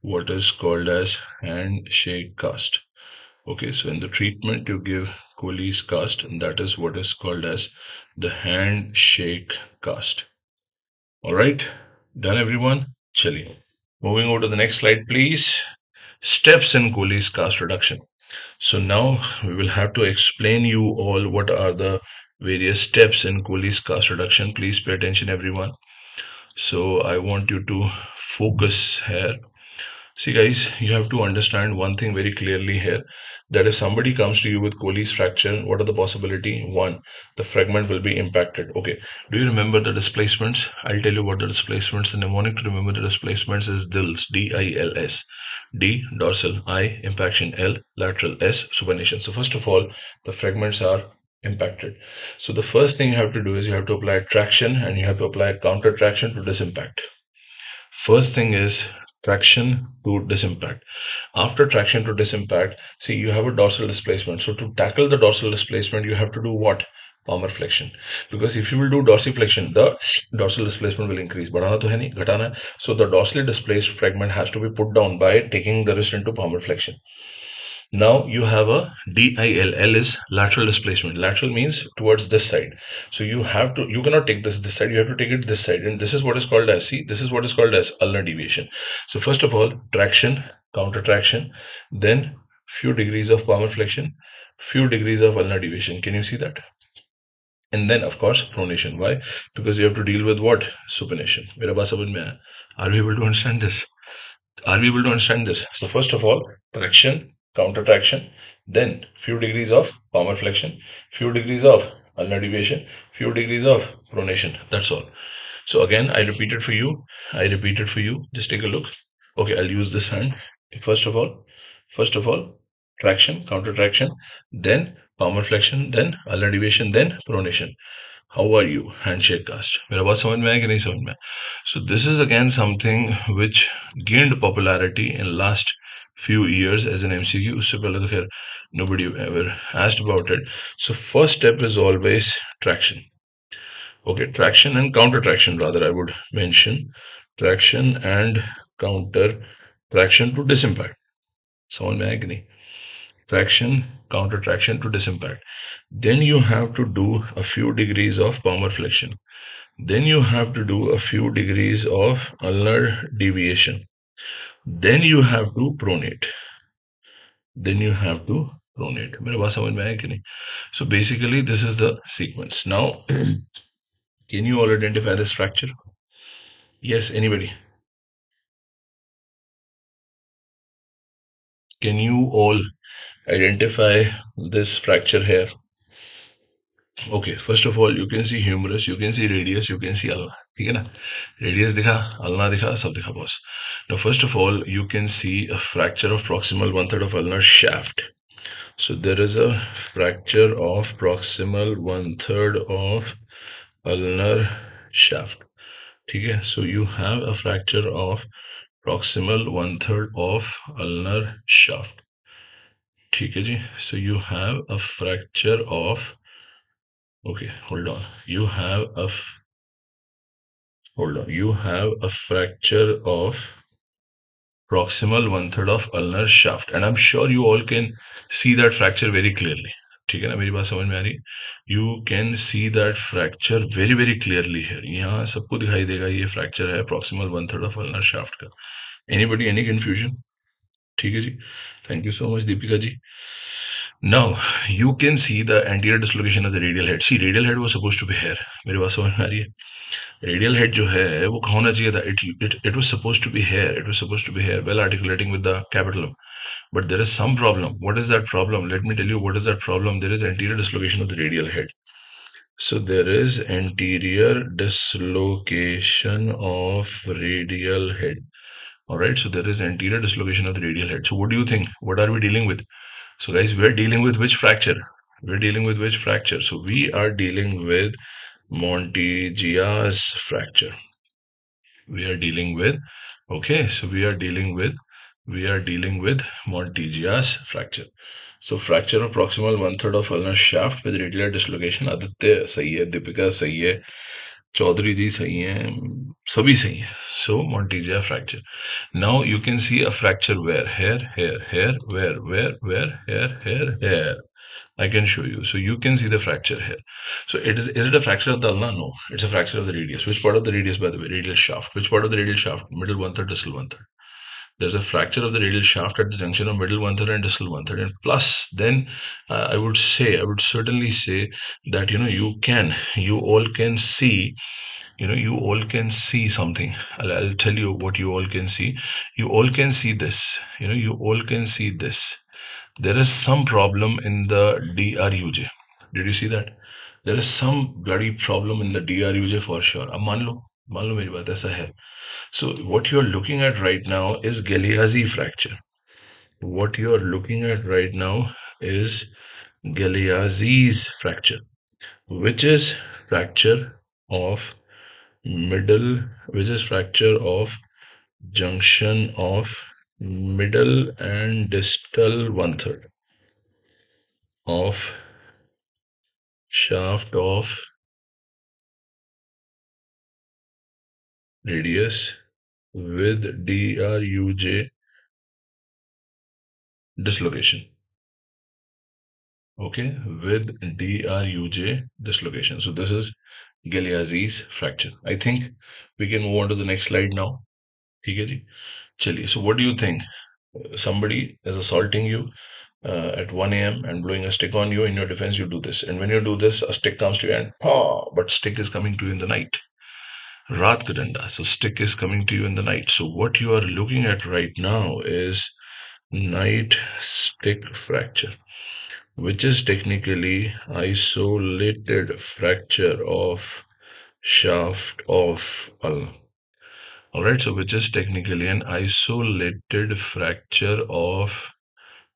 What is called as handshake cast. Okay, so in the treatment you give Colles cast, and that is what is called as the handshake cast. All right, done everyone. Chali, moving over to the next slide please. steps in Colles cast reduction. So now we will have to explain you all what are the various steps in Colles cast reduction. Please pay attention, everyone. So I want you to focus here. See guys, you have to understand one thing very clearly here, that if somebody comes to you with Colles fracture, what are the possibility? One, the fragment will be impacted. Okay, do you remember the displacements? I'll tell you what the displacements. The mnemonic to remember the displacements is D I L S, D I L S. D, dorsal, I, impaction, L, lateral, S, supination. So first of all, the fragments are impacted. So the first thing you have to do is you have to apply traction and you have to apply counter traction to disimpact. First thing is traction to disimpact. After traction to disimpact, see, you have a dorsal displacement. So to tackle the dorsal displacement, you have to do what? Palmar flexion. Because if you will do dorsiflexion, the dorsal displacement will increase. Badhana to hai nahi, ghatana hai. So the dorsally displaced fragment has to be put down by taking the wrist into palmar flexion. Now you have a D I L. L is lateral displacement. Lateral means towards this side. So you have to, you cannot take this this side. You have to take it this side. And this is what is called as, see, this is what is called as ulnar deviation. So first of all, traction, counter traction, then few degrees of palmar flexion, few degrees of ulnar deviation. Can you see that? And then of course pronation. Why? Because you have to deal with what? Supination. Are we able to understand this? Are we able to understand this? So first of all, traction, counter traction, then few degrees of palmar flexion, few degrees of ulnar deviation, few degrees of pronation. That's all. So again, I repeat it for you. I repeat it for you. Just take a look. Okay, I'll use this hand. First of all, first of all, traction, counter traction, then palmar flexion, then ulnar deviation, then pronation. How are you? Handshake cast. So this is again something which gained popularity in last few years as an M C Q. So nobody ever asked about it. So first step is always traction. Okay, traction and counter traction, rather I would mention traction and counter traction to disimpact. Someone may agree. Traction, counter traction to disimpact. Then you have to do a few degrees of palmar flexion. Then you have to do a few degrees of ulnar deviation. Then you have to pronate. Then you have to pronate. So basically this is the sequence. Now can you all identify this fracture? Yes, anybody? Can you all identify this fracture here? Okay, first of all, you can see humerus, you can see radius, you can see ulna. Okay, na? Radius dikha, ulna dikha, sab dikha boss. Now, first of all, you can see a fracture of proximal one third of ulnar shaft. So there is a fracture of proximal one third of ulnar shaft. Okay, so you have a fracture of proximal one third of ulnar shaft. Okay, so you have a fracture of, okay, hold on, you have a hold on you have a fracture of proximal one third of ulnar shaft, and I'm sure you all can see that fracture very clearly. You can see that fracture very very clearly here. Yahan sabko dikhai dega ye fracture hai proximal one third of ulnar shaft ka. Anybody, any confusion? Thank you so much, Deepika ji. Now, you can see the anterior dislocation of the radial head. See, radial head was supposed to be here. Radial head, it, it, it was supposed to be here. It was supposed to be here, well articulating with the capital M. But there is some problem. What is that problem? Let me tell you what is that problem. There is anterior dislocation of the radial head. So, there is anterior dislocation of radial head. Alright, so there is anterior dislocation of the radial head. So, what do you think? What are we dealing with? So guys, we're dealing with which fracture? We're dealing with which fracture? So we are dealing with Monteggia's fracture. We are dealing with, okay, so we are dealing with, we are dealing with Monteggia's fracture. So fracture of proximal one-third of ulnar shaft with radial dislocation. Aditya, sahi hai, Deepika, sahi hai, Chaudhary ji, sahi hai, sabhi sahi hai. So Monteggia fracture. Now you can see a fracture where? Here, here, here, where, where, where, here, here, here. I can show you. So you can see the fracture here. So it is, is it a fracture of the ulna? No, it's a fracture of the radius. Which part of the radius, by the way? Radial shaft. Which part of the radial shaft? Middle one third, distal one third. there's a fracture of the radial shaft at the junction of middle one third and distal one third, and plus then uh, I would say, I would certainly say that you know you can, you all can see, you know, you all can see something. I'll, I'll tell you what you all can see. You all can see this. You know, you all can see this. There is some problem in the D R U J. Did you see that? There is some bloody problem in the D R U J for sure. Ab maan lo, maan lo meri baat aisa hai. So what you're looking at right now is Galeazzi's fracture. What you're looking at right now is Galeazzi's fracture, which is fracture of middle, which is fracture of junction of middle and distal one third of shaft of radius with D R U J dislocation. Okay, with D R U J dislocation. So this is Galeazzi's fracture. I think we can move on to the next slide now. Okay, chaliye. So what do you think? Somebody is assaulting you uh, at one A M and blowing a stick on you. In your defense, you do this. And when you do this, a stick comes to you and oh, but stick is coming to you in the night. Raat ka danda. So stick is coming to you in the night. So what you are looking at right now is night stick fracture, which is technically isolated fracture of shaft of ulna. Alright, so which is technically an isolated fracture of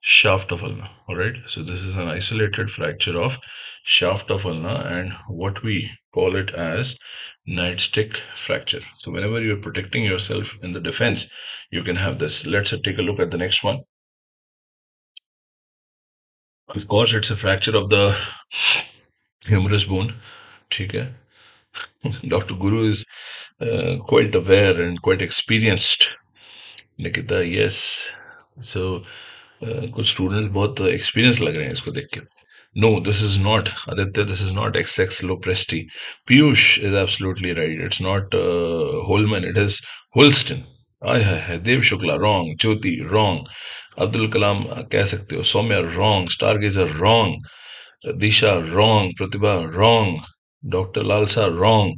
shaft of ulna. Alright, so this is an isolated fracture of shaft of ulna and what we call it as night stick fracture. So whenever you're protecting yourself in the defense, you can have this. Let's take a look at the next one. Of course, it's a fracture of the humerus bone. Okay. Doctor Guru is uh, quite aware and quite experienced. Nikita, yes. So, uh, kuch students bahut experienced lag rahe hain isko dekh ke. No, this is not Aditya. This is not X X Lopresti. Piyush is absolutely right. It's not uh, Holman. It is Holston. Ay, ay, ay, Dev Shukla wrong. Jyoti wrong. Abdul Kalam keh sakte ho. Soumya wrong. Stargazer wrong. Disha wrong. Pratibha wrong. Doctor Lalsa wrong.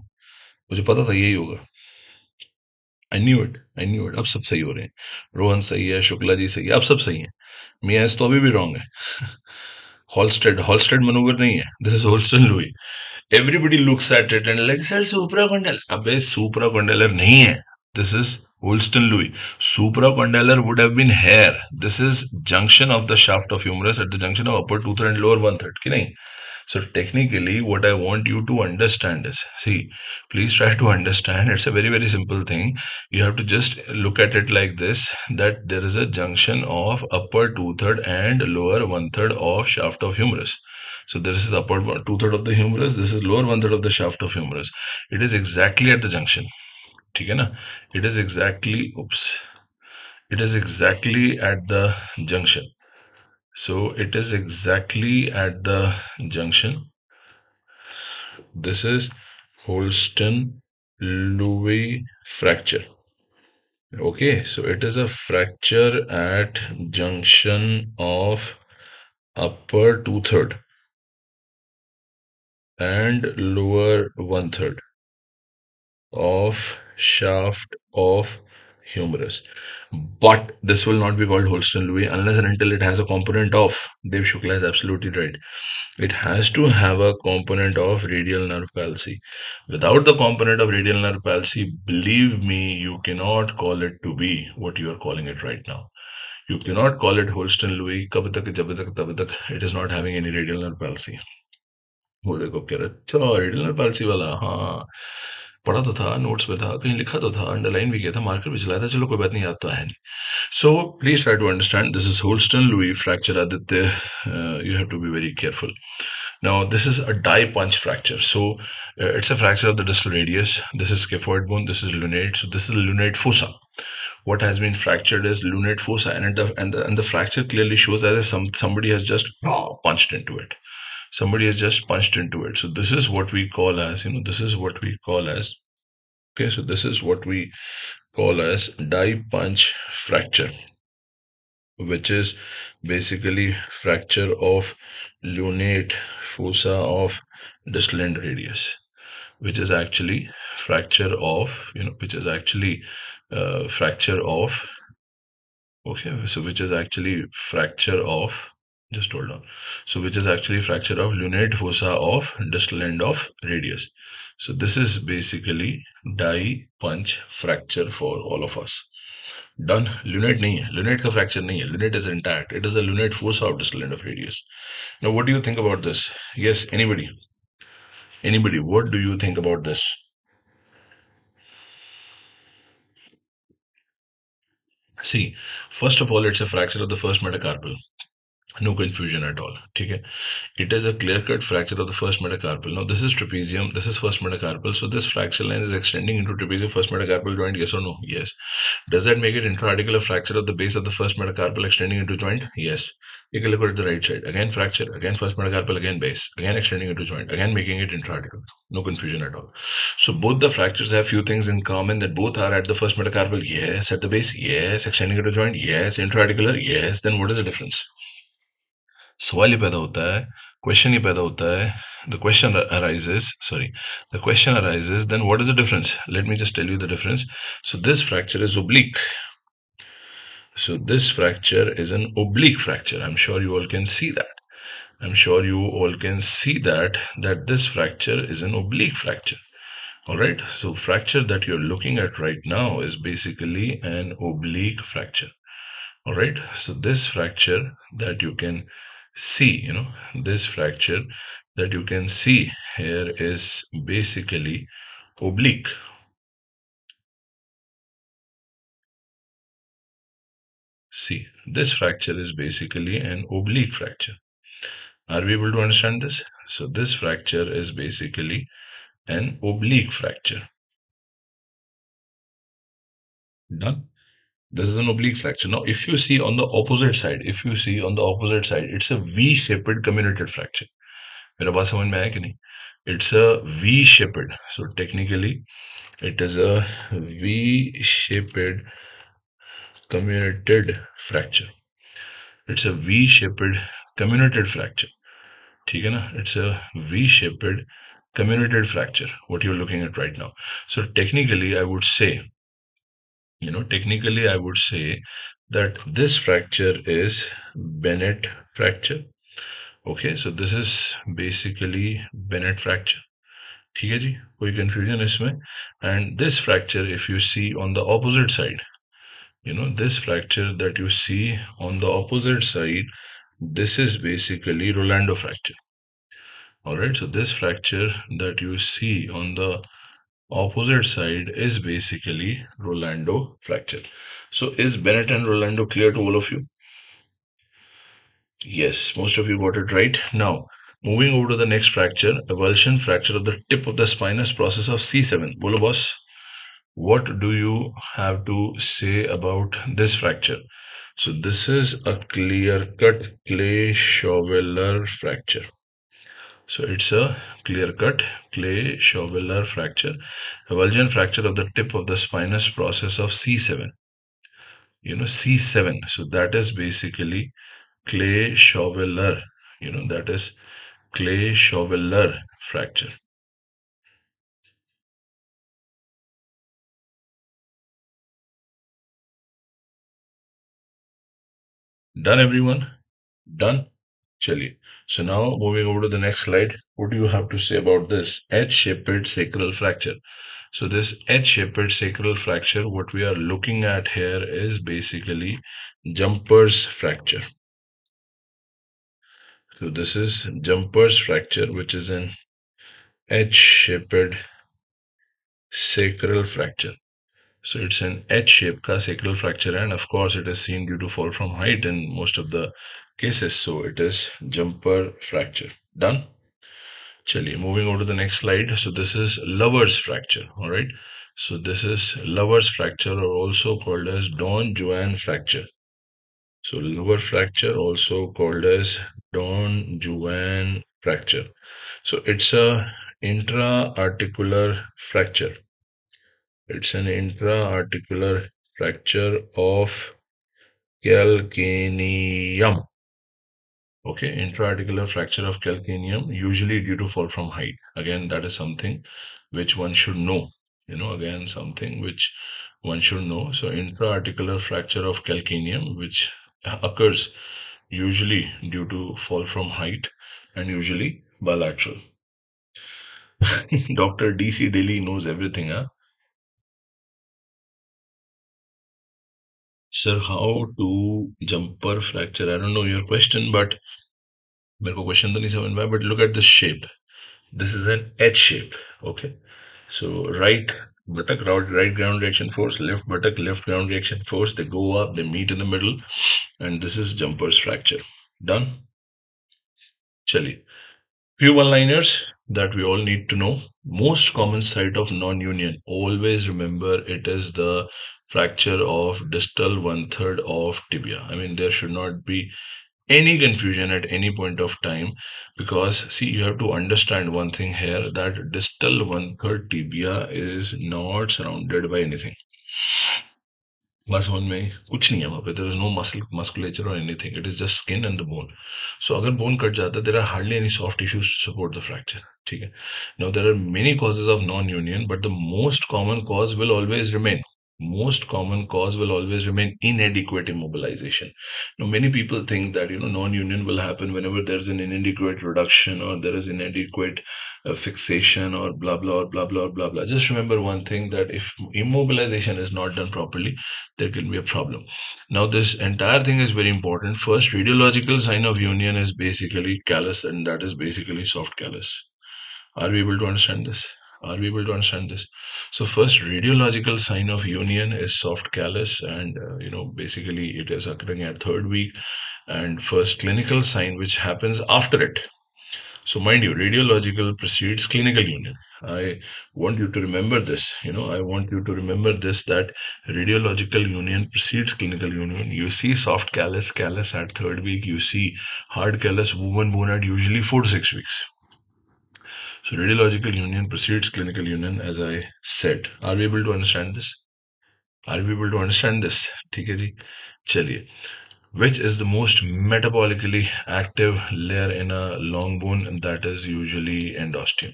मुझे पता था यही होगा. I knew it. I knew it. अब सब सही हो रहे हैं. रोहन सही है. शुक्ला जी सही है. अब सब सही हैं. मियास तो अभी भी wrong है. Holstead. Holstead maneuver नहीं है. This is Holstein-Lewis. Everybody looks at it and like, sir, supracondylar. अबे supracondylar नहीं है. This is Holstein-Lewis. Supracondylar would have been hair. This is junction of the shaft of humerus at the junction of upper two third and lower one third. कि नहीं? So technically, what I want you to understand is, see, please try to understand. It's a very, very simple thing. You have to just look at it like this, that there is a junction of upper two-third and lower one-third of shaft of humerus. So this is upper two-third of the humerus. This is lower one-third of the shaft of humerus. It is exactly at the junction. Okay, na? It is exactly, oops. It is exactly at the junction. So it is exactly at the junction. This is Holstein-Lewis fracture. Okay, so it is a fracture at junction of upper two-third and lower one-third of shaft of humerus. But this will not be called Holstein-Lewis unless and until it has a component of, Dev Shukla is absolutely right, it has to have a component of radial nerve palsy. Without the component of radial nerve palsy, believe me, you cannot call it to be what you are calling it right now. You cannot call it Holstein-Lewis, kab tak, jab tak, tab tak, it is not having any radial nerve palsy. Wo dekho keh raha, chalo radial nerve palsy wala, haan. पढ़ा तो था, notes पे था, कहीं लिखा तो था, underline भी किया था, मार्कर भी चलाया था, चलो कोई बात नहीं, याद तो है नहीं. So please try to understand, this is Holstein-Lewis fracture, Aditya. Uh, you have to be very careful. Now this is a die punch fracture. So uh, it's a fracture of the distal radius. This is scaphoid bone. This is lunate. So this is lunate fossa. What has been fractured is lunate fossa, and it, and the, and the fracture clearly shows as if some somebody has just punched into it. Somebody has just punched into it. So this is what we call as, you know, this is what we call as, okay, so this is what we called as die punch fracture, which is basically fracture of lunate fossa of distal end radius, which is actually fracture of, you know, which is actually uh, fracture of, okay, so which is actually fracture of, just hold on, so which is actually fracture of lunate fossa of distal end of radius. So this is basically die punch fracture for all of us. Done. Lunate nahi hai, lunate ka fracture nahi hai, lunate is intact. It is a lunate fossa of distal end of radius. Now what do you think about this? Yes, anybody? Anybody, what do you think about this? See, first of all, it's a fracture of the first metacarpal. No confusion at all. Okay? It is a clear-cut fracture of the first metacarpal. Now, this is trapezium. This is first metacarpal. So, this fracture line is extending into trapezium first metacarpal joint. Yes or no? Yes. Does that make it intra-articular fracture of the base of the first metacarpal extending into joint? Yes. Take a look at the right side. Again, fracture. Again, first metacarpal. Again, base. Again, extending into joint. Again, making it intra-articular. No confusion at all. So, both the fractures have few things in common, that both are at the first metacarpal. Yes. At the base. Yes. Extending into joint. Yes. Intra-articular. Yes. Then what is the difference? सवाल ही पैदा होता है, question ही पैदा होता है, the question arises, sorry, the question arises, then what is the difference? Let me just tell you the difference. So this fracture is oblique. So this fracture is an oblique fracture. I'm sure you all can see that. I'm sure you all can see that, that this fracture is an oblique fracture. All right. So fracture that you're looking at right now is basically an oblique fracture. All right. So this fracture that you can see, you know, this fracture that you can see here is basically oblique. See, this fracture is basically an oblique fracture. Are we able to understand this? So this fracture is basically an oblique fracture. Done. This is an oblique fracture. Now, if you see on the opposite side, if you see on the opposite side, it's a V-shaped comminuted fracture. It's a V-shaped. So, technically, it is a V-shaped comminuted fracture. It's a V-shaped comminuted fracture. It's a V-shaped comminuted fracture, what you're looking at right now. So, technically, I would say, you know, technically I would say that this fracture is Bennett fracture. Okay, so this is basically Bennett fracture. ठीक है जी, कोई confusion इसमें. And this fracture, if you see on the opposite side, you know, this fracture that you see on the opposite side, this is basically Rolando fracture. All right, so this fracture that you see on the opposite side is basically Rolando fracture. So is Bennett and Rolando clear to all of you? Yes, most of you got it right. Now, moving over to the next fracture, avulsion fracture of the tip of the spinous process of C seven. Bolo boss, what do you have to say about this fracture? So this is a clear-cut Clay shoveler fracture. So it's a clear-cut Clay shoveler fracture, avulsion fracture of the tip of the spinous process of C seven. You know, C seven. So that is basically Clay shoveler. You know, that is Clay shoveler fracture. Done, everyone? Done? Chaliye. So now moving over to the next slide, what do you have to say about this H-shaped sacral fracture? So this H-shaped sacral fracture, what we are looking at here is basically Jumper's fracture. So this is Jumper's fracture, which is an H-shaped sacral fracture. So it's an H-shaped sacral fracture, and of course it is seen due to fall from height in most of the cases. So it is Jumper fracture. Done. Chaliye, moving on to the next slide. So this is Lover's fracture. All right, so this is Lover's fracture, or also called as Don Juan fracture. So Lover fracture, also called as Don Juan fracture. So it's a intra-articular fracture. It's an intra-articular fracture of calcaneum. Okay, intra-articular fracture of calcaneum, usually due to fall from height. Again, that is something which one should know. You know, again, something which one should know. So, intra-articular fracture of calcaneum, which occurs usually due to fall from height and usually bilateral. Doctor D C Daily knows everything, huh? Sir, how to jumper fracture? I don't know your question, but but look at this shape. This is an H shape. Okay. So right buttock, right ground reaction force, left buttock, left ground reaction force. They go up, they meet in the middle, and this is jumper's fracture. Done. Chali. Few one-liners that we all need to know. Most common site of non-union. Always remember it is the fracture of distal one-third of tibia. I mean, there should not be any confusion at any point of time, because see, you have to understand one thing here, that distal one-third tibia is not surrounded by anything. There is no muscle, musculature or anything. It is just skin and the bone. So, if bone cut jata, there are hardly any soft tissues to support the fracture. Now, there are many causes of non-union, but the most common cause will always remain. Most common cause will always remain inadequate immobilization. Now, many people think that, you know, non-union will happen whenever there is an inadequate reduction or there is inadequate uh, fixation or blah, blah, blah, blah, blah, blah. Just remember one thing, that if immobilization is not done properly, there can be a problem. Now, this entire thing is very important. First, radiological sign of union is basically callus, and that is basically soft callus. Are we able to understand this? Are we able to understand this? So first radiological sign of union is soft callus, and uh, you know, basically it is occurring at third week, and first clinical sign which happens after it. So mind you, radiological precedes clinical union. I want you to remember this, you know, I want you to remember this, that radiological union precedes clinical union. You see soft callus, callus at third week, you see hard callus, woven bone at usually four to six weeks. So, radiological union precedes clinical union, as I said. Are we able to understand this? Are we able to understand this? ठीक है जी, चलिए. Which is the most metabolically active layer in a long bone? And that is usually endosteum.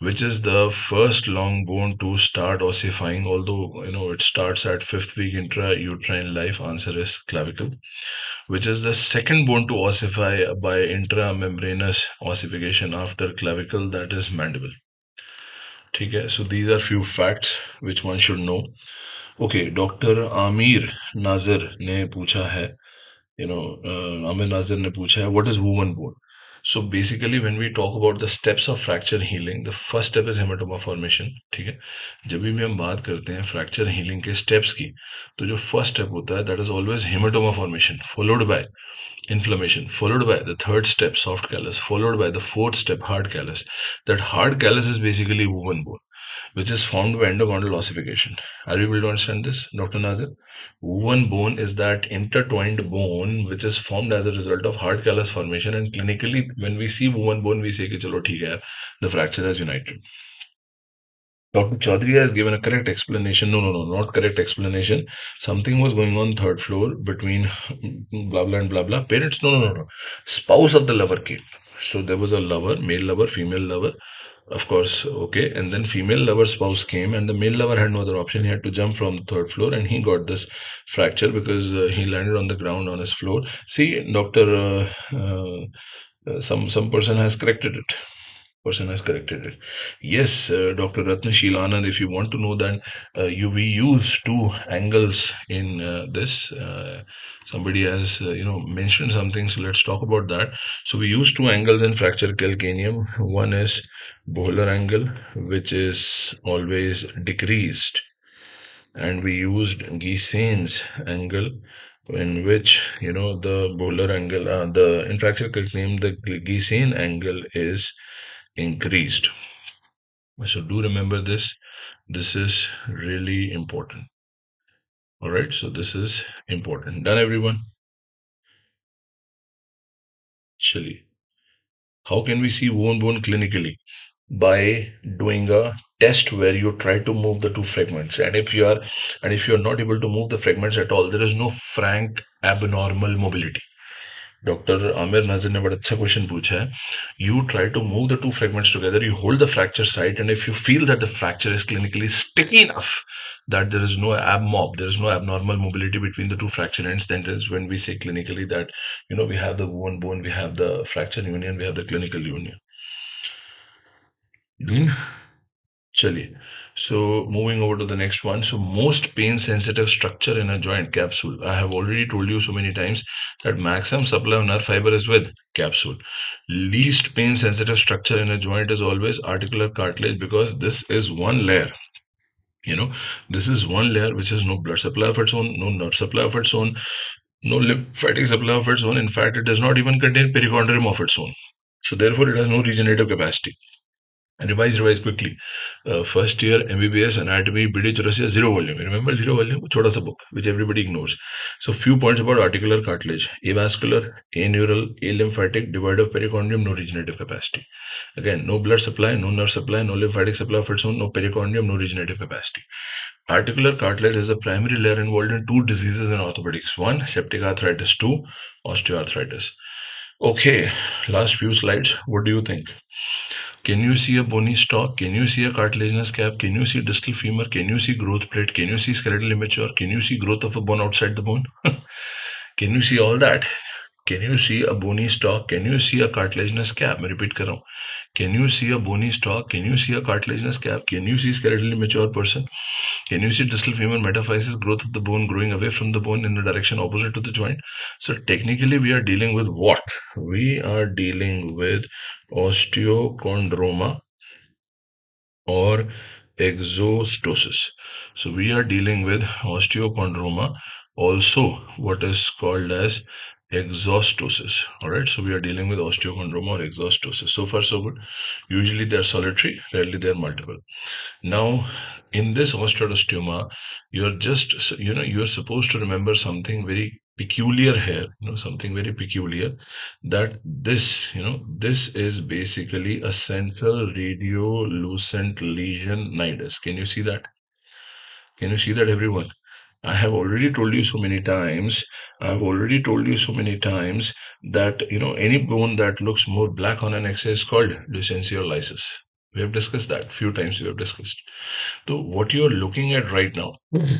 Which is the first long bone to start ossifying, although, you know, it starts at fifth week intra-uterine life? Answer is clavicle. Which is the second bone to ossify by intramembranous ossification after clavicle? That is mandible. Okay, so these are few facts which one should know. Okay, Doctor Amir Nazir ne pucha hai, you know, uh, Amir Nazir ne pucha hai, what is woven bone? So basically, when we talk about the steps of fracture healing, the first step is hematoma formation. ठीक है, जब भी हम बात करते हैं fracture healing के steps की, तो जो first step होता है, that is always hematoma formation, followed by inflammation, followed by the third step soft callus, followed by the fourth step hard callus. That hard callus is basically woven bone, which is formed by endochondral ossification. Are you able to understand this, Doctor Nazir? Woven bone is that intertwined bone which is formed as a result of hard callus formation, and clinically when we see woven bone, we say, chalo, theek hai, the fracture has united. Doctor Chaudhary has given a correct explanation. No, no, no, not correct explanation. Something was going on third floor between blah, blah, and blah, blah. Parents, no, no, no, no. Spouse of the lover came. So there was a lover, male lover, female lover. Of course, okay, and then female lover spouse came, and the male lover had no other option. He had to jump from the third floor, and he got this fracture because uh, he landed on the ground on his floor. See, doctor, uh, uh, some some person has corrected it. Person has corrected it. Yes, uh, Doctor Ratnasheel Anand, if you want to know that uh, you we use two angles in uh, this. Uh, Somebody has, uh, you know, mentioned something, so let's talk about that. So we use two angles in fracture calcaneum. One is Bohler angle, which is always decreased, and we used Gisen's angle, in which, you know, the Bohler angle, uh, the in fracture calcaneum, the Gisen angle is increased. So do remember this. This is really important. All right, so this is important. Done, everyone? Chili. How can we see woven bone clinically? By doing a test where you try to move the two fragments, and if you are and if you are not able to move the fragments at all, there is no frank abnormal mobility. Doctor Amir Nazir ne bada acha question pucha hai. You try to move the two fragments together, you hold the fracture site, and if you feel that the fracture is clinically sticky enough that there is no abmob, there is no abnormal mobility between the two fracture ends, then it is when we say clinically that, you know, we have the one bone, we have the fracture union, we have the clinical union. Hmm. Chaliye. So moving over to the next one. So most pain sensitive structure in a joint, capsule. I have already told you so many times that maximum supply of nerve fiber is with capsule. Least pain sensitive structure in a joint is always articular cartilage, because this is one layer. You know, this is one layer which has no blood supply of its own, no nerve supply of its own, no lymphatic supply of its own. In fact, it does not even contain perichondrium of its own. So therefore, it has no regenerative capacity. Revise, revise quickly. Uh, first year M B B S anatomy, B D Chorasiya, zero volume. Remember zero volume, chota sa book, which everybody ignores. So few points about articular cartilage: avascular, anural, alymphatic, devoid of perichondrium, no regenerative capacity. Again, no blood supply, no nerve supply, no lymphatic supply of its own, no perichondrium, no regenerative capacity. Articular cartilage is the primary layer involved in two diseases in orthopedics. One, septic arthritis. Two, osteoarthritis. Okay, last few slides. What do you think? Can you see a bony stalk? Can you see a cartilaginous cap? Can you see distal femur? Can you see growth plate? Can you see skeletal immature? Can you see growth of a bone outside the bone? Can you see all that? Can you see a bony stalk? Can you see a cartilaginous cap? I repeat kar raha hu. Can you see a bony stalk? Can you see a cartilaginous cap? Can you see skeletal immature person? Can you see distal femur metaphysis, growth of the bone growing away from the bone in the direction opposite to the joint? So technically we are dealing with what? We are dealing with osteochondroma or exostosis. So we are dealing with osteochondroma, also what is called as exostosis. All right, so we are dealing with osteochondroma or exostosis. So far so good. Usually they are solitary, rarely they are multiple. Now in this osteoid osteoma, you are just, you know, you are supposed to remember something very peculiar here, you know, something very peculiar, that this, you know, this is basically a central radiolucent lesion nidus. Can you see that? Can you see that, everyone? I have already told you so many times, I have already told you so many times that, you know, any bone that looks more black on an X-ray is called lucency or lysis. We have discussed that few times. We have discussed. So what you are looking at right now,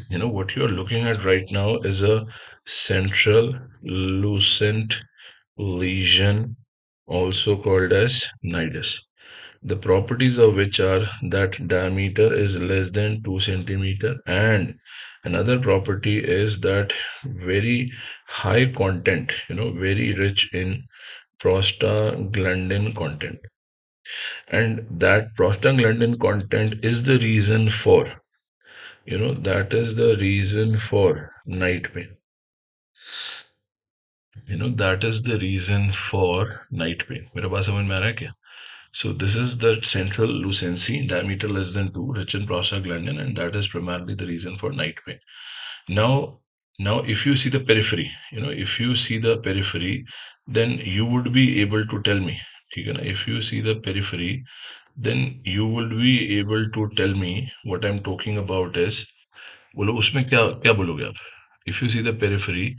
you know, what you are looking at right now is a central lucent lesion, also called as nidus. The properties of which are that diameter is less than two centimeter, and another property is that very high content, you know, very rich in prostaglandin content, and that prostaglandin content is the reason for, you know, that is the reason for night pain. You know, that is the reason for night pain. Mera baat samajh mein aa raha hai kya? So this is the central lucency, diameter less than two, rich in prostaglandin, and that is primarily the reason for night pain. Now, now if you see the periphery, you know, if you see the periphery, then you would be able to tell me. If you see the periphery, then you will be able to tell me what I'm talking about is. If you see the periphery,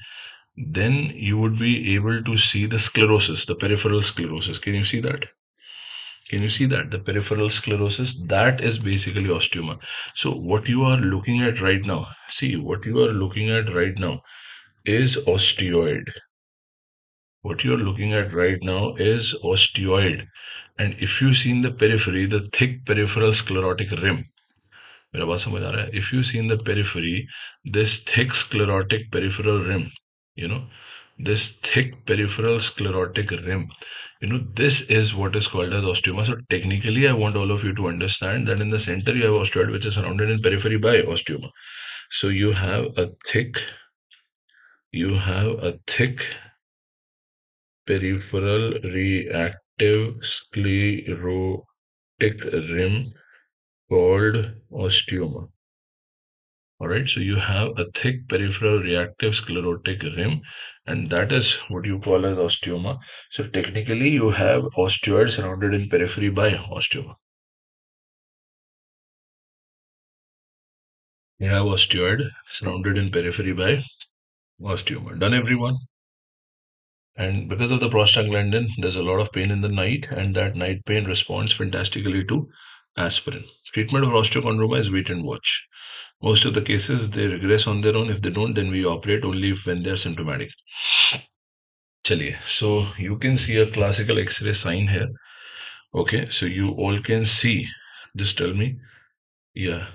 then you would be able to see the sclerosis, the peripheral sclerosis. Can you see that? Can you see that? The peripheral sclerosis, that is basically osteoma. So what you are looking at right now, see, what you are looking at right now is osteoid. What you're looking at right now is osteoid. And if you see in the periphery, the thick peripheral sclerotic rim, if you see in the periphery, this thick sclerotic peripheral rim, you know, this thick peripheral sclerotic rim, you know, this is what is called as osteoma. So technically, I want all of you to understand that in the center, you have osteoid, which is surrounded in periphery by osteoma. So you have a thick, you have a thick peripheral reactive sclerotic rim called osteoma. All right, so you have a thick peripheral reactive sclerotic rim, and that is what you call as osteoma. So technically, you have osteoid surrounded in periphery by osteoma. You have osteoid surrounded in periphery by osteoma. Done, everyone? And because of the prostaglandin, there's a lot of pain in the night, and that night pain responds fantastically to aspirin. Treatment of osteochondroma is wait and watch. Most of the cases, they regress on their own. If they don't, then we operate only when they're symptomatic. Chaliye. So you can see a classical X-ray sign here. Okay, so you all can see. Just tell me. Yeah.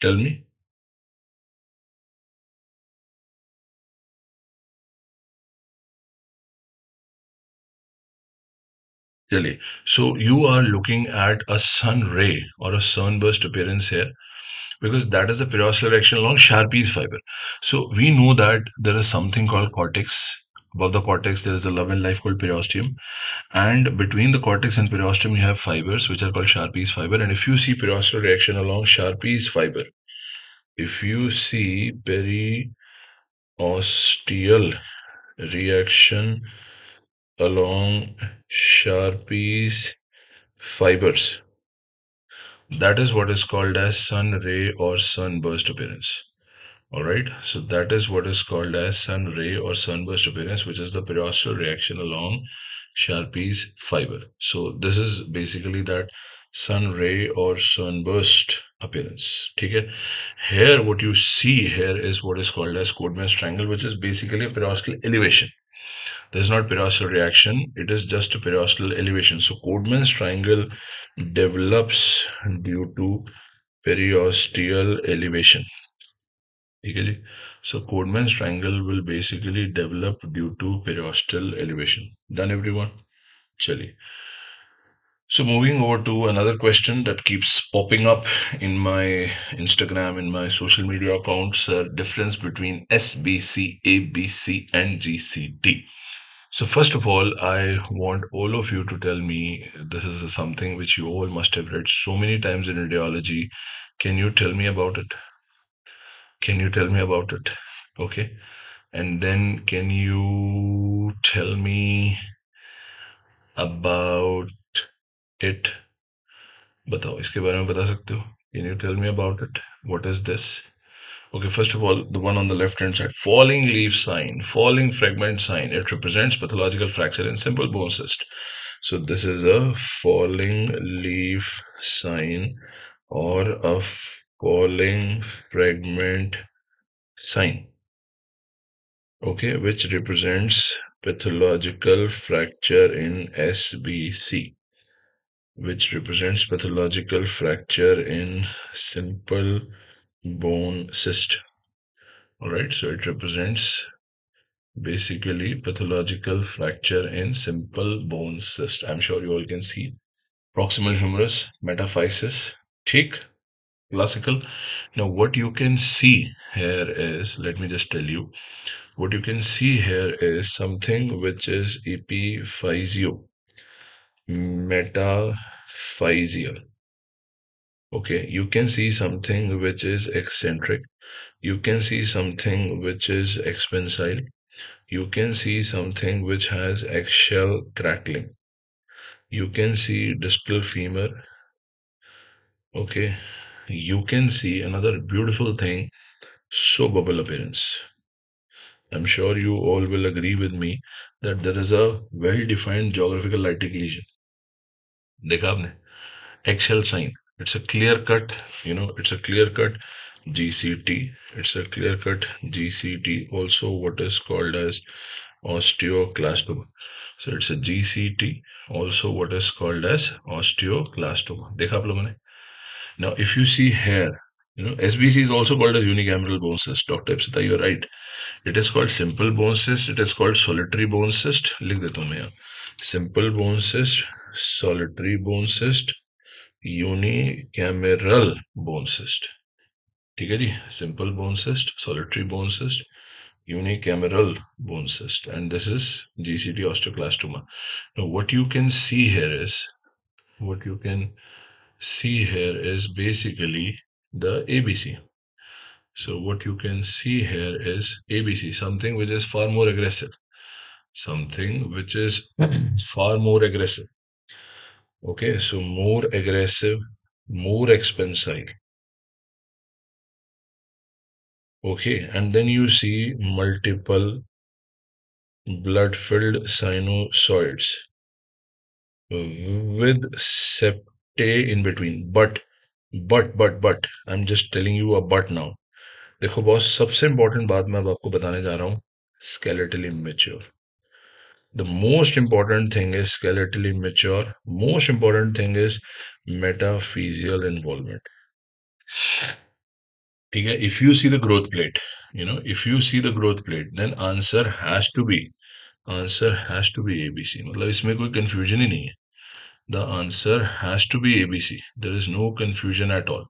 Tell me. Really. So you are looking at a sun ray or a sunburst appearance here, because that is the periosteal action along Sharpe's fiber. So we know that there is something called cortex. Above the cortex, there is a love and life called periosteum, and between the cortex and periosteum, you have fibers which are called Sharpe's fiber. And if you see periosteal reaction along Sharpe's fiber, if you see periosteal reaction along Sharpe's fibers, that is what is called as sun ray or sunburst appearance. Alright, so that is what is called as sun ray or sunburst appearance, which is the periosteal reaction along Sharpe's fiber. So this is basically that sun ray or sunburst appearance. Okay? Here, what you see here is what is called as Codman's triangle, which is basically a periosteal elevation. This is not periosteal reaction, it is just a periosteal elevation. So Codman's triangle develops due to periosteal elevation. So Codman's triangle will basically develop due to periosteal elevation. Done, everyone? Chali. So moving over to another question that keeps popping up in my Instagram, in my social media accounts, uh, difference between S B C, A B C and G C D. So first of all, I want all of you to tell me, this is something which you all must have read so many times in radiology. Can you tell me about it? Can you tell me about it? Okay. And then can you tell me about it? Batao, iske baare mein bata sakte ho? Can you tell me about it? What is this? Okay, first of all, the one on the left-hand side. Falling leaf sign, falling fragment sign. It represents pathological fracture in simple bone cyst. So this is a falling leaf sign or a falling fragment sign, okay, which represents pathological fracture in S B C, which represents pathological fracture in simple bone cyst. All right, so it represents basically pathological fracture in simple bone cyst. I'm sure you all can see proximal humerus, metaphysis, thick. Classical. Now what you can see here is, let me just tell you, what you can see here is something which is epiphysio, metaphysial. Okay, you can see something which is eccentric, you can see something which is expensile, you can see something which has eggshell crackling, you can see distal femur. Okay, you can see another beautiful thing, so bubble appearance. I'm sure you all will agree with me that there is a well-defined geographical lytic lesion. Dekha aapne? Eggshell sign. It's a clear-cut, you know, it's a clear-cut G C T. It's a clear-cut G C T, also what is called as osteoclastoma. So it's a G C T, also what is called as osteoclastoma. Dekha aap logon ne? Now, if you see here, you know, S B C is also called as unicameral bone cyst. Doctor Epsita, you are right. It is called simple bone cyst. It is called solitary bone cyst. Likh deta hu main yahan. Simple bone cyst, solitary bone cyst, unicameral bone cyst. Okay, ji? Simple bone cyst, solitary bone cyst, unicameral bone cyst, and this is G C T osteoclastoma. Now what you can see here is what you can see here is basically the A B C. So what you can see here is A B C, something which is far more aggressive, something which is far more aggressive. Okay, so more aggressive, more expansile. Okay, and then you see multiple blood-filled sinusoids with septae in between. But, but, but, but, I'm just telling you a but now. देखो boss, सबसे important बात मैं अब आपको बताने जा रहा हूँ, skeletally mature. The most important thing is skeletally mature. Most important thing is metaphyseal involvement. If you see the growth plate, you know, if you see the growth plate, then answer has to be, answer has to be A B C. मतलब इसमें कोई confusion ही नहीं है. The answer has to be A B C. There is no confusion at all.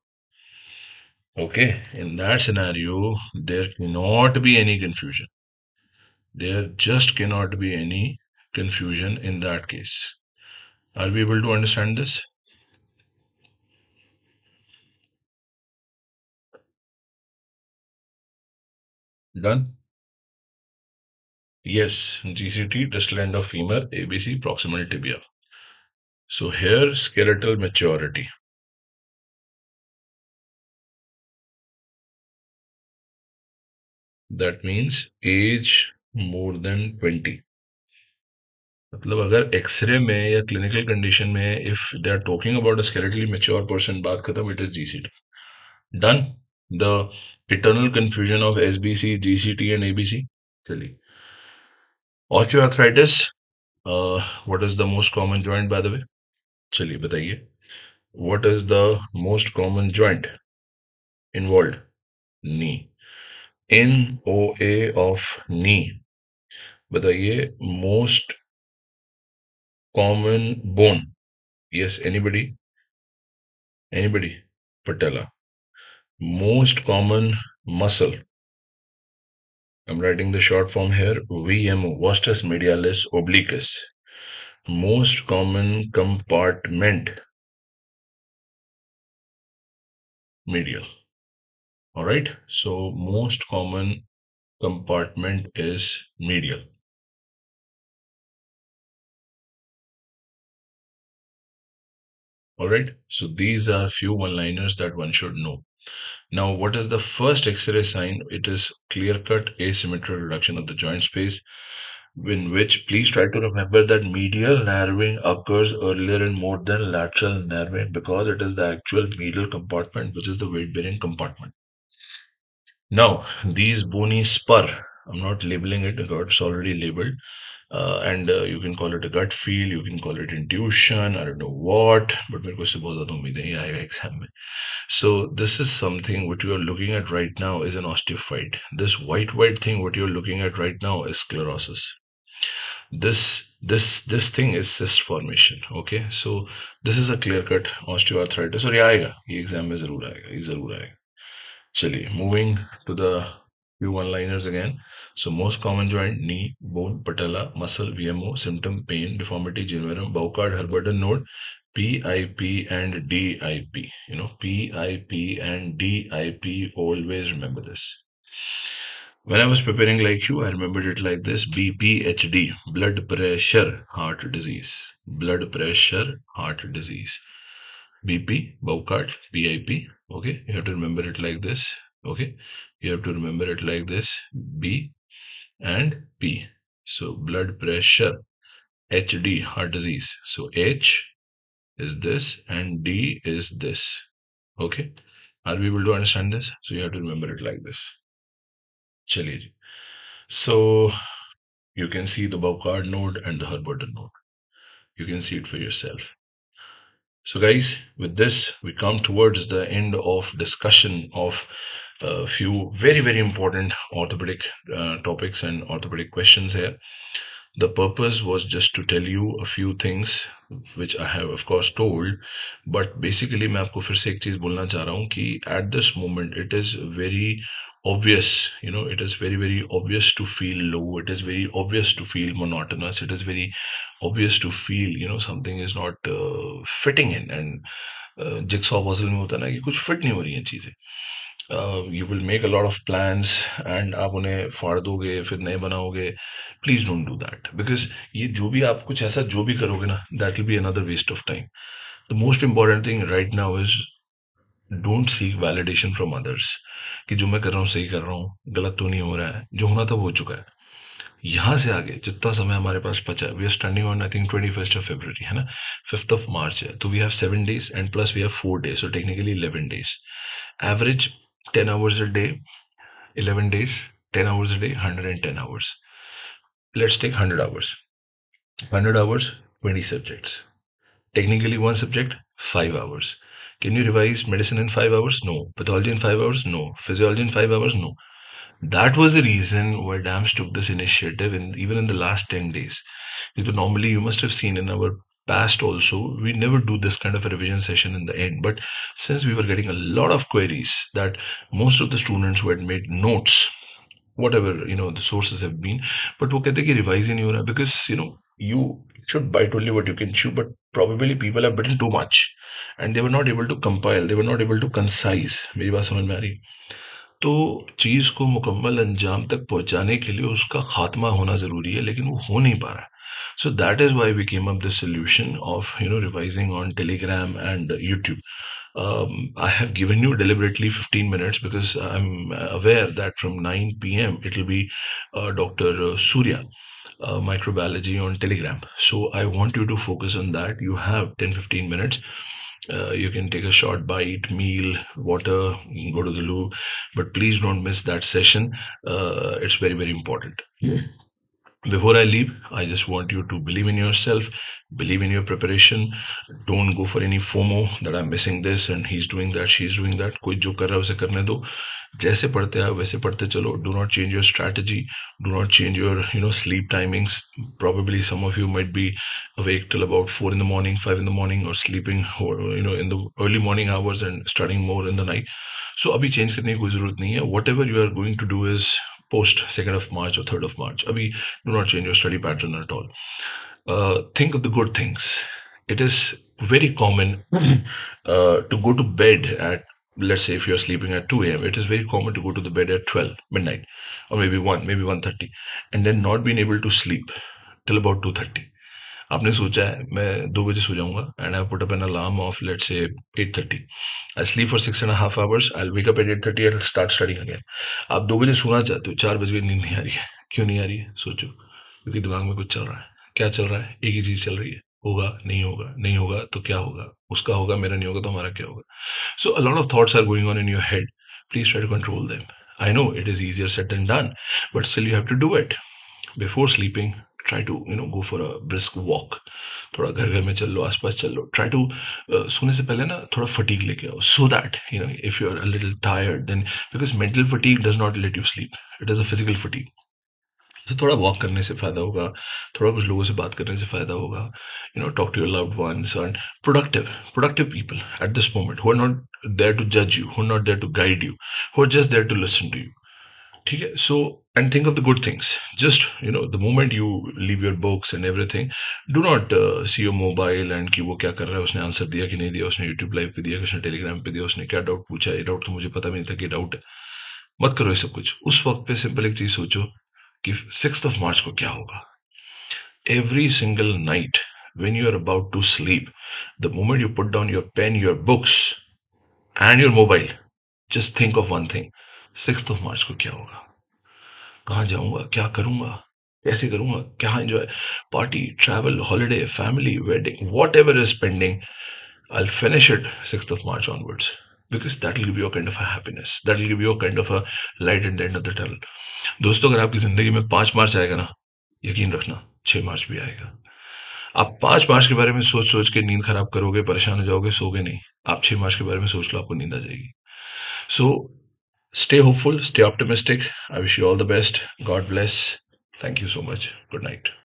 Okay, in that scenario, there cannot be any confusion. There just cannot be any confusion in that case. Are we able to understand this? Done. Yes, G C T, distal end of femur, A B C, proximal tibia. So here, skeletal maturity. That means age more than twenty. मतलब अगर X-ray में या clinical condition में, if they are talking about a skeletally mature person, बात खत्म, it is G C T. Done. The eternal confusion of S B C, G C T and A B C. Chali. Osteoarthritis. Uh, what is the most common joint, by the way? Chali, bataiye. What is the most common joint involved? Knee. N O A of knee. Bataiye, most common bone. Yes, anybody? Anybody? Patella. Most common muscle. I'm writing the short form here. V M O, vastus medialis obliquus. Most common compartment, medial. All right. So most common compartment is medial. All right. So these are few one-liners that one should know. Now, what is the first X-ray sign? It is clear-cut asymmetrical reduction of the joint space, in which please try to remember that medial narrowing occurs earlier and more than lateral narrowing, because it is the actual medial compartment which is the weight-bearing compartment. Now, these bony spur, I'm not labeling it, it's already labeled. Uh, and uh, you can call it a gut feel, you can call it intuition, I don't know what, but exam. So this is something what you are looking at right now is an osteophyte. This white white thing what you are looking at right now is sclerosis. This this this thing is cyst formation. Okay, so this is a clear cut osteoarthritis. Or yeah, exam is zarur aayega. Chaliye, moving to the few one-liners again. So most common joint, knee, bone, patella, muscle, V M O, symptom, pain, deformity, generum, Bowcard, Hurburton node, P I P and D I P. You know, P I P and D I P, always remember this. When I was preparing like you, I remembered it like this. B P H D, blood pressure, heart disease. Blood pressure, heart disease. B P, Bowcard, P I P. Okay, you have to remember it like this. Okay, you have to remember it like this. B and P. So blood pressure, H D, heart disease. So H is this and D is this. Okay. Are we able to understand this? So you have to remember it like this. Chaliye. So you can see the Bowcard node and the Hurburton node. You can see it for yourself. So guys, with this, we come towards the end of discussion of a few very, very important orthopedic uh, topics and orthopedic questions here. The purpose was just to tell you a few things which I have of course told, but basically मैं आपको फिर से एक चीज बोलना चाह रहा हूँ कि at this moment it is very obvious, you know, it is very, very obvious to feel low. It is very obvious to feel monotonous. It is very obvious to feel, you know, something is not uh, fitting in. And uh, jigsaw puzzle mein hota na ki kuch fit nahi ho rahi hai cheezein. Uh, you will make a lot of plans and आप उन्हें फाड़ दोगे फिर नए बनाओगे. Please don't do that, because ये जो भी आप कुछ ऐसा जो भी करोगे ना, that will be another waste of time. The most important thing right now is don't seek validation from others कि जो मैं कर रहा हूँ सही कर रहा हूँ, गलत तो नहीं हो रहा है, जो होना था वो हो चुका है. यहाँ से आगे जितना समय हमारे पास बचा है, we are standing on I think twenty first of February है ना, फिफ्थ ऑफ मार्च है, तो we have seven days and plus we have four days, so technically eleven days. Average ten hours a day, eleven days, ten hours a day, one hundred ten hours. Let's take one hundred hours. one hundred hours, twenty subjects. Technically one subject, five hours. Can you revise medicine in five hours? No. Pathology in five hours? No. Physiology in five hours? No. That was the reason why D A M S took this initiative, and in, even in the last ten days. Normally you must have seen in our past also, we never do this kind of a revision session in the end, but since we were getting a lot of queries that most of the students who had made notes, whatever, you know, the sources have been, but wo kehte ki revise hi nahi ho raha, because you know, you should bite only what you can chew, but probably people have bitten too much and they were not able to compile, they were not able to concise. मेरी बात समझ में आ रही है? तो चीज को मुकम्मल अंजाम तक पहुंचाने के लिए उसका खात्मा होना जरूरी है, लेकिन वो हो नहीं पा रहा है. So that is why we came up with the solution of, you know, revising on Telegram and YouTube. Um, I have given you deliberately fifteen minutes because I'm aware that from nine p m it will be uh, Doctor Surya, uh, microbiology on Telegram. So I want you to focus on that. You have ten to fifteen minutes. Uh, you can take a short bite, meal, water, go to the loo, but please don't miss that session. Uh, it's very, very important. Yeah. Before I leave, I just want you to believe in yourself, believe in your preparation. Don't go for any FOMO that I'm missing this and he's doing that, she's doing that. कोई जो कर रहा है उसे करने दो. जैसे पढ़ते हैं वैसे पढ़ते चलो. Do not change your strategy. Do not change your, you know, sleep timings. Probably some of you might be awake till about four in the morning, five in the morning, or sleeping, or, you know, in the early morning hours and studying more in the night. So अभी change करने की कोई जरूरत नहीं है. Whatever you are going to do is post second of March or third of March. Abhi, do not change your study pattern at all. Uh, think of the good things. It is very common uh, to go to bed at, let's say if you're sleeping at two a m, it is very common to go to the bed at twelve, midnight, or maybe one, maybe one thirty, and then not being able to sleep till about two thirty. आपने सोचा है मैं दो बजे सो जाऊंगा, and I put up an alarm of let's say eight thirty. I sleep for six and a half hours. I'll wake up at eight thirty and start studying again. आप दो बजे सोना चाहते हो, चार बजे नींद नहीं आ रही है. क्यों नहीं आ रही है? सोचो, क्योंकि दिमाग में कुछ चल रहा है. क्या चल रहा है? एक ही चीज चल रही है, होगा नहीं होगा, नहीं होगा तो क्या होगा, उसका होगा मेरा नहीं होगा तो हमारा क्या होगा. So a lot of thoughts are going on in your head. Please try to control them. I know it is easier said than done, but still you have to do it. Before sleeping, try to, you know, go for a brisk walk. थोड़ा घर घर में चल लो, आसपास चल लो. Try to uh, सोने से पहले ना थोड़ा fatigue लेके आओ, so that, you know, if you are a little tired, then because mental fatigue does not let you sleep. It is a physical fatigue. तो थोड़ा walk करने से फायदा होगा, थोड़ा कुछ लोगों से बात करने से फायदा होगा. You know, talk to your loved ones and productive, productive people at this moment who are not there to judge you, who are not there to guide you, who are just there to listen to you. ठीक है? So, and think of the good things. Just, you know, the moment you leave your books and everything, do not uh, see your mobile and कि वो क्या कर रहा है, उसने answer दिया कि नहीं दिया, उसने YouTube लाइव पे दिया कि उसने टेलीग्राम पे दिया, उसने क्या डाउट पूछा, ये डाउट तो मुझे पता भी नहीं था कि डाउट है. मत करो ये सब कुछ. उस वक्त पे सिंपल एक चीज सोचो कि सिक्स्थ ऑफ मार्च को क्या होगा. Every single night when you are about to sleep, the moment you put down your pen, your books and your mobile, just think of one thing, sixth of March को क्या होगा, कहाँ जाऊंगा, क्या करूंगा, कैसे करूंगा, क्या enjoy, party, travel, holiday, family, wedding, whatever is pending, I'll finish it sixth of March onwards, because that will give you a kind of a happiness, that will give you a kind of a light at the end of the tunnel. दोस्तों, अगर आपकी जिंदगी में पांच मार्च आएगा ना, यकीन रखना छह मार्च भी आएगा. आप पांच मार्च के बारे में सोच सोच के नींद खराब करोगे, परेशान हो जाओगे, सोगे नहीं. आप छह मार्च के बारे में सोच लो, आपको नींद आ जाएगी. सो stay hopeful, stay optimistic. I wish you all the best. God bless. Thank you so much. Good night.